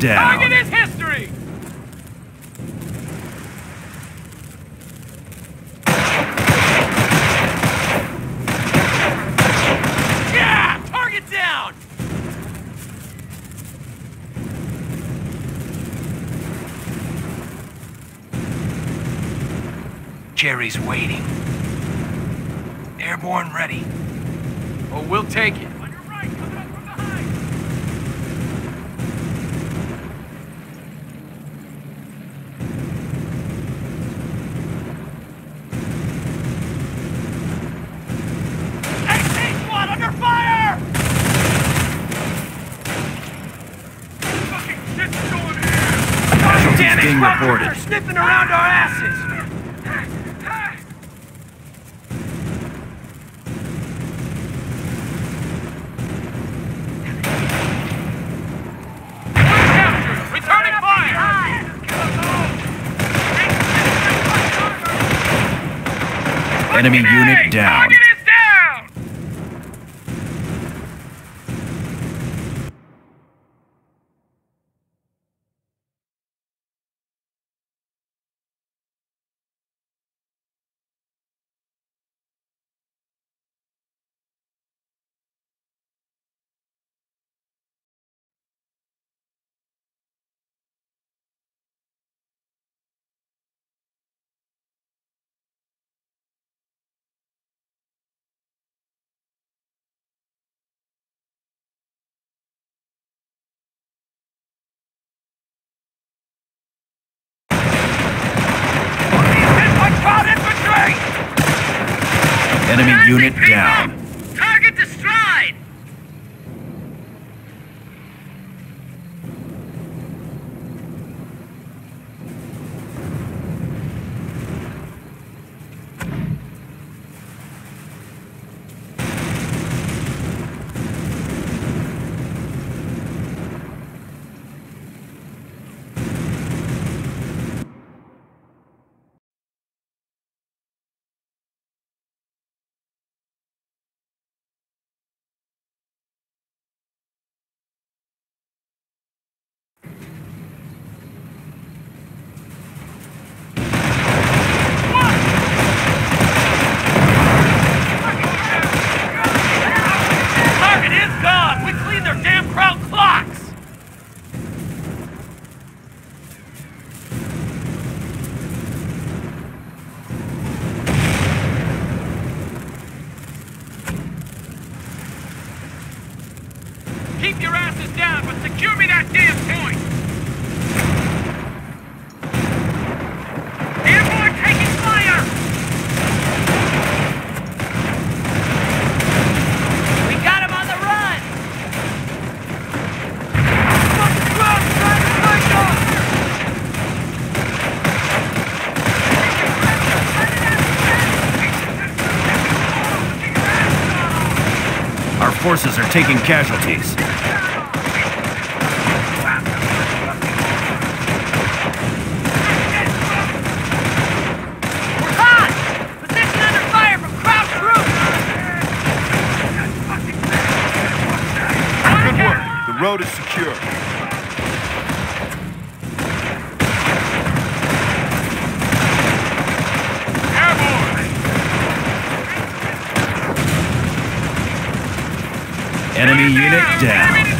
down. The target is history! Yeah! Target down! Jerry's waiting. Airborne ready. Oh, we'll take it. On your right, coming up from behind. eighteen squad under fire! Fucking shit's going here! God damn it! Rockers are sniffing around our asses! Enemy unit down. Target is down! Enemy unit down. Target destroyed. Keep your asses down, but secure me that damn point! Airborne taking fire! We got him on the run! Fucking run, private first officer! Our forces are taking casualties. Road is secure. Target Airborne! Enemy unit down. Enemy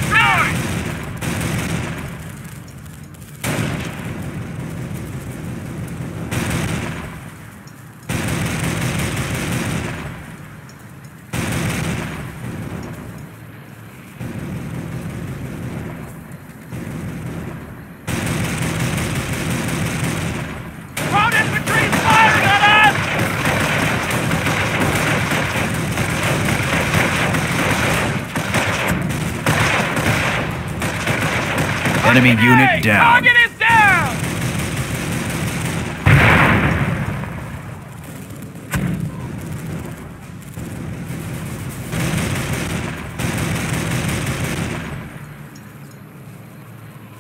Enemy unit down. Target is down!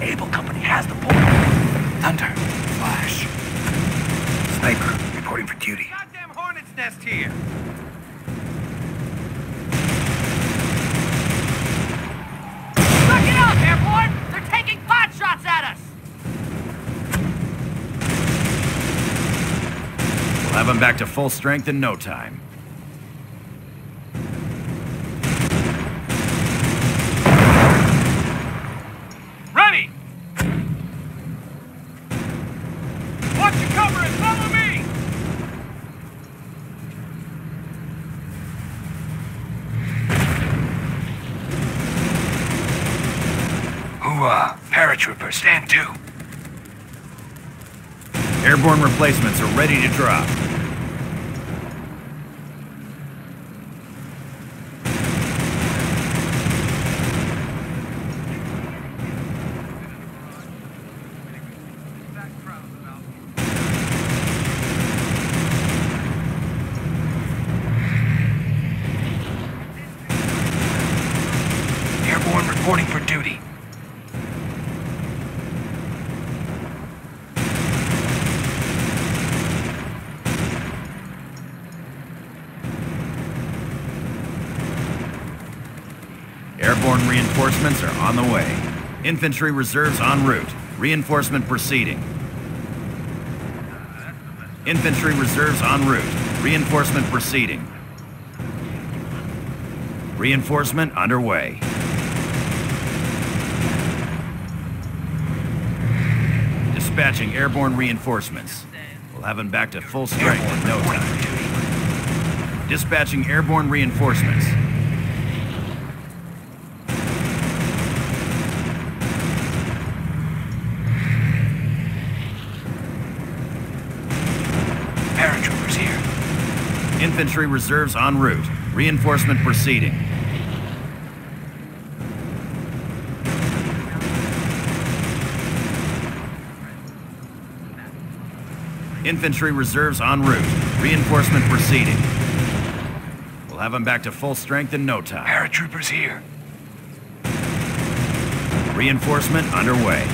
Able Company has the ball. Thunder. Flash. Sniper, reporting for duty. Goddamn hornet's nest here. Suck it up, airborne! They're taking taking pot shots at us! We'll have them back to full strength in no time. Ready! Watch your cover and follow me! Hoorah! Paratrooper, stand to! Airborne replacements are ready to drop. Airborne reporting for duty. Airborne reinforcements are on the way. Infantry reserves en route. Reinforcement proceeding. Infantry reserves en route. Reinforcement proceeding. Reinforcement underway. Dispatching airborne reinforcements. We'll have them back to full strength in no time. Dispatching airborne reinforcements. Paratroopers here. Infantry reserves en route. Reinforcement proceeding. Infantry reserves en route. Reinforcement proceeding. We'll have them back to full strength in no time. Paratroopers here. Reinforcement underway.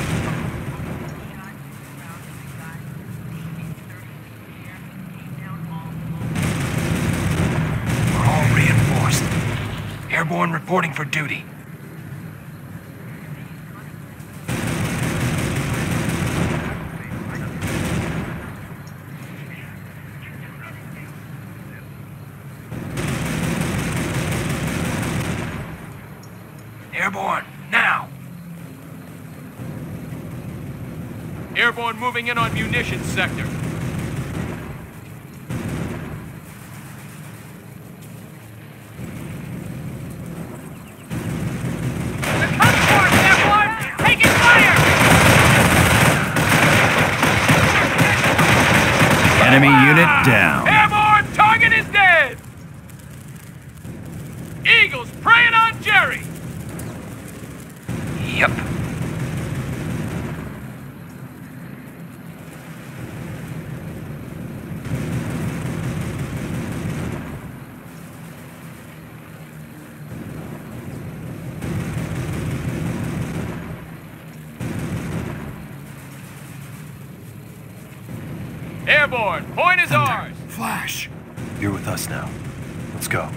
Airborne reporting for duty. Airborne, now! Airborne moving in on munitions sector. Enemy unit down. Airborne target is dead! Eagles preying on Jerry! Yep. Airborne! Point is ours! Flash! You're with us now. Let's go.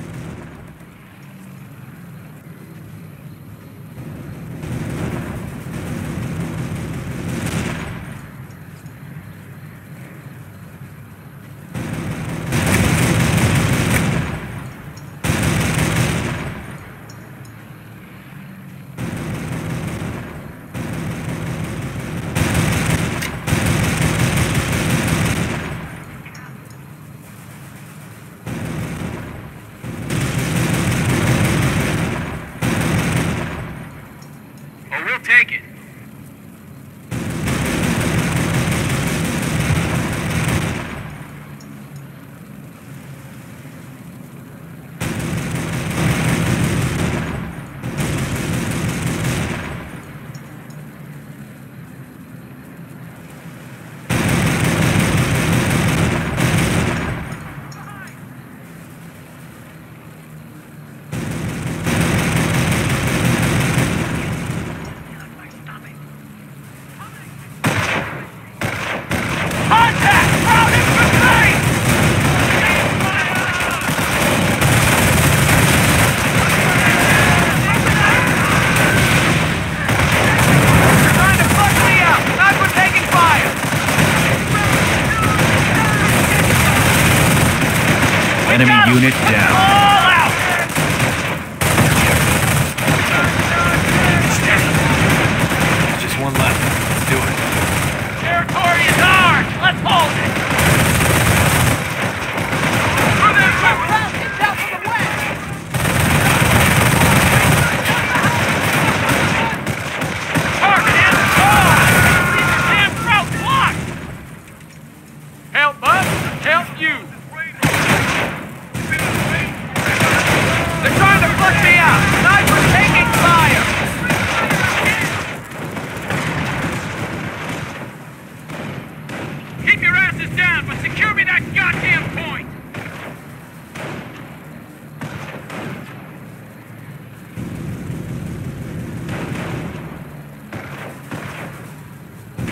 enemy unit down.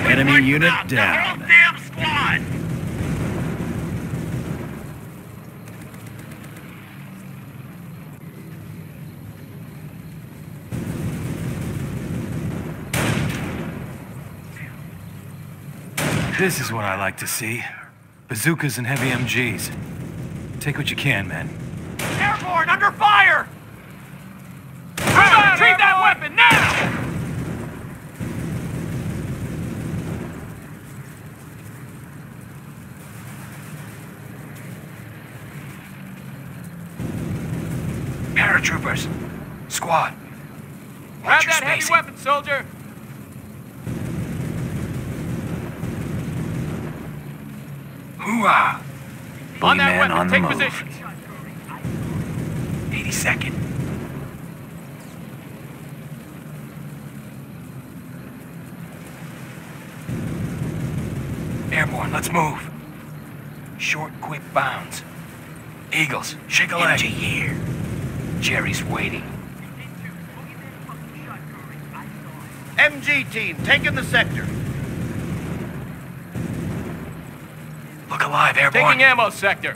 Enemy unit down. The whole damn squad. This is what I like to see. Bazookas and heavy M Gs. Take what you can, men. Airborne under fire! Come on, retrieve that weapon now! Troopers, squad, grab that heavy weapon, soldier. Hoorah! On that weapon, take position. eighty-second. Airborne, let's move. Short, quick bounds. Eagles, shake a leg. Here. Jerry's waiting. M G team, taking the sector. Look alive, airborne. Taking ammo sector.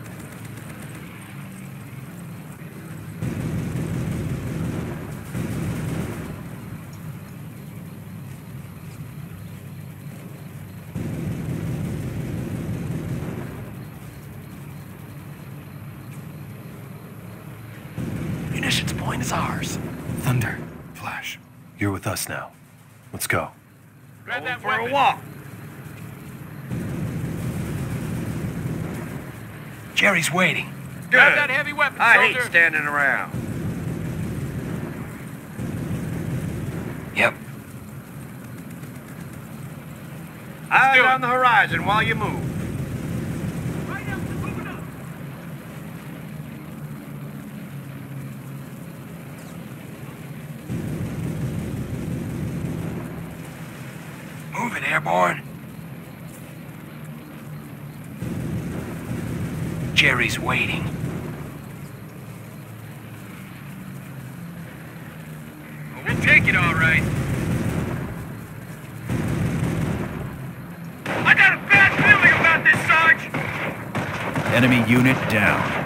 You're with us now. Let's go. Grab that for a walk. Jerry's waiting. Good. Grab that heavy weapon, soldier. I hate standing around. Yep. Eye on the horizon while you move. Airborne. Jerry's waiting. We'll take it all right. I got a bad feeling about this, Sarge. Enemy unit down.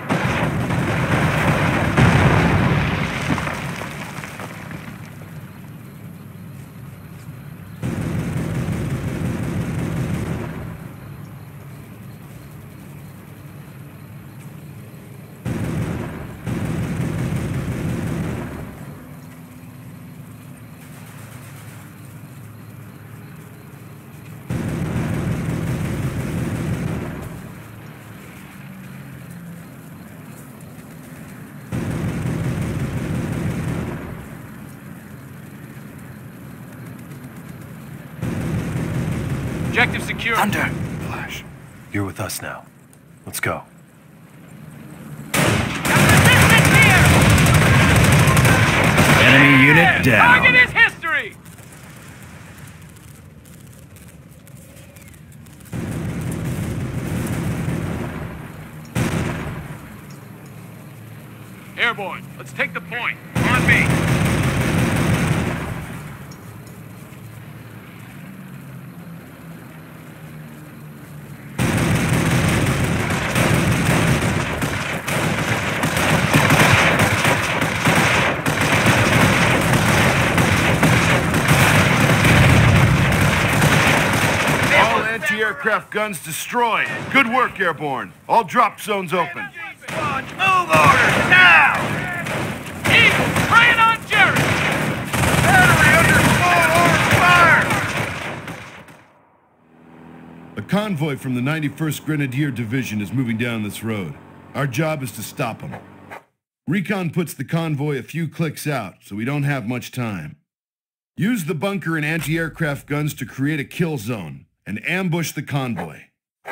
Objective secure. Thunder. Flash, you're with us now. Let's go. Enemy unit down. Target is history. Airborne, let's take the point. On me. Guns destroyed. Good work, airborne. All drop zones open. Squad, move orders now! Eagle, train on Jerry! Battery under small arms fire! A convoy from the ninety-first Grenadier Division is moving down this road. Our job is to stop them. Recon puts the convoy a few clicks out, so we don't have much time. Use the bunker and anti-aircraft guns to create a kill zone and ambush the convoy.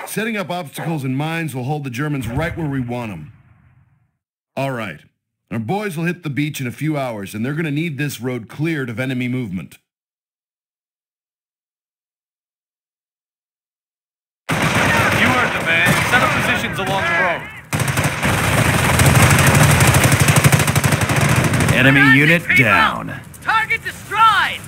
Setting up obstacles and mines will hold the Germans right where we want them. All right. Our boys will hit the beach in a few hours, and they're going to need this road cleared of enemy movement. You heard the man. Set up positions along the road. Enemy unit down. Target destroyed!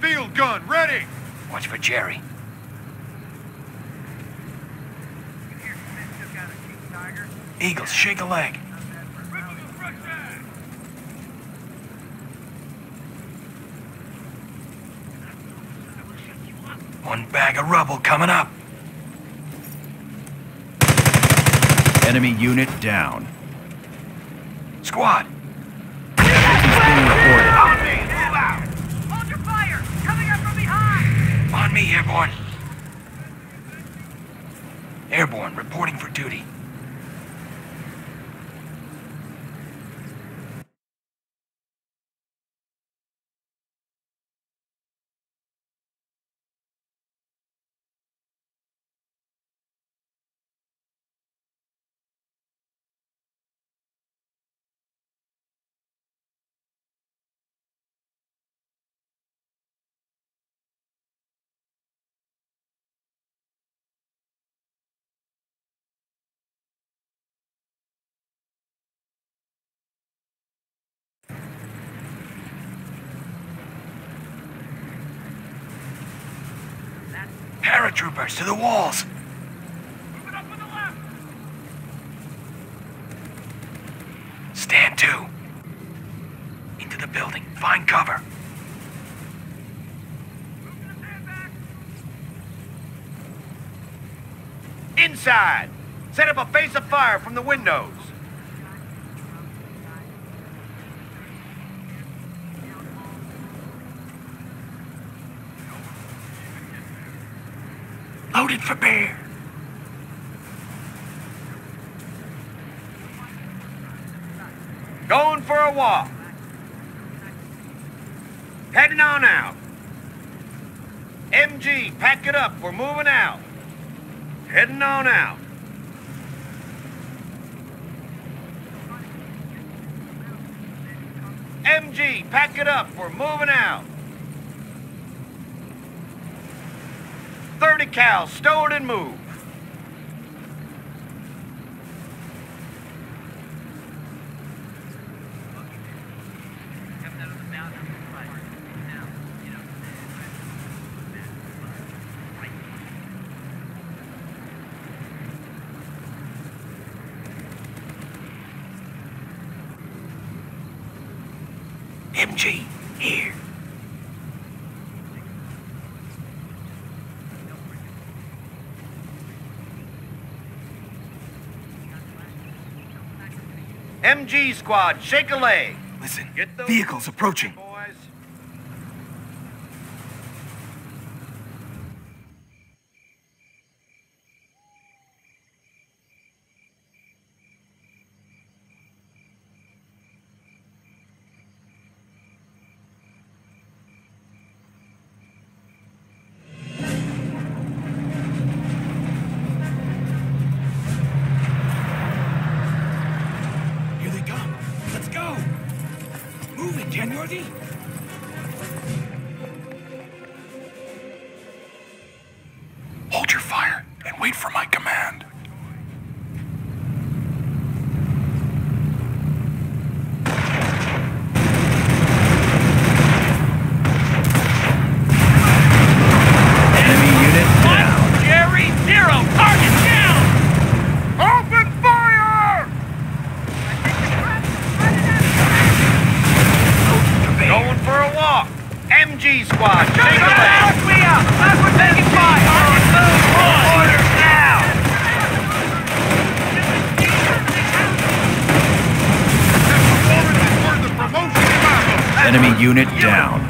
Field gun, ready! Watch for Jerry. Eagles, shake a leg. One bag of rubble coming up. Enemy unit down. Squad. On me! Move out! Hold your fire! Coming up from behind! On me, airborne. Airborne, reporting for duty. Paratroopers to the walls! Move it up on the left! Stand to! Into the building, find cover! Move to the stand back! Inside! Set up a face of fire from the windows! Loaded for bear. Going for a walk. Heading on out. M G, pack it up. We're moving out. Heading on out. M G, pack it up. We're moving out. thirty cal, stow it and move. M G, here. M G squad, shake a leg. Listen, vehicles approaching. Boys. Hold your fire and wait for my command. Enemy unit down.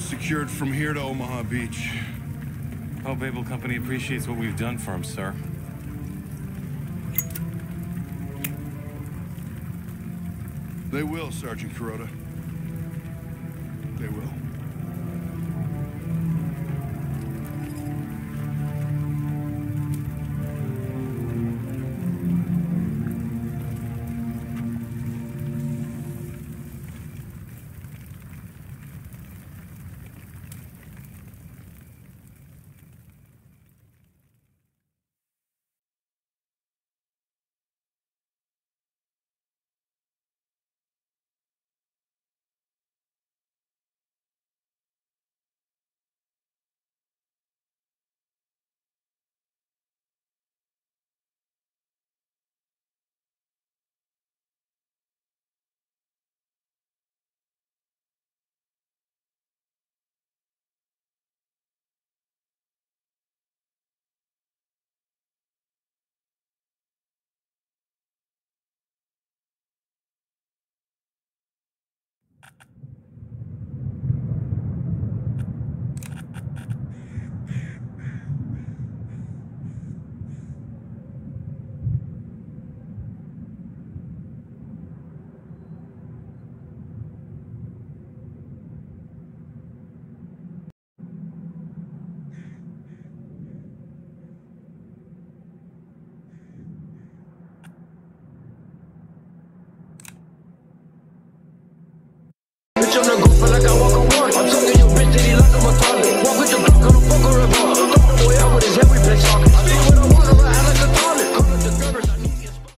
Secured from here to Omaha Beach. Hope Baker Company appreciates what we've done for him, sir. They will, Sergeant Kuroda. They will.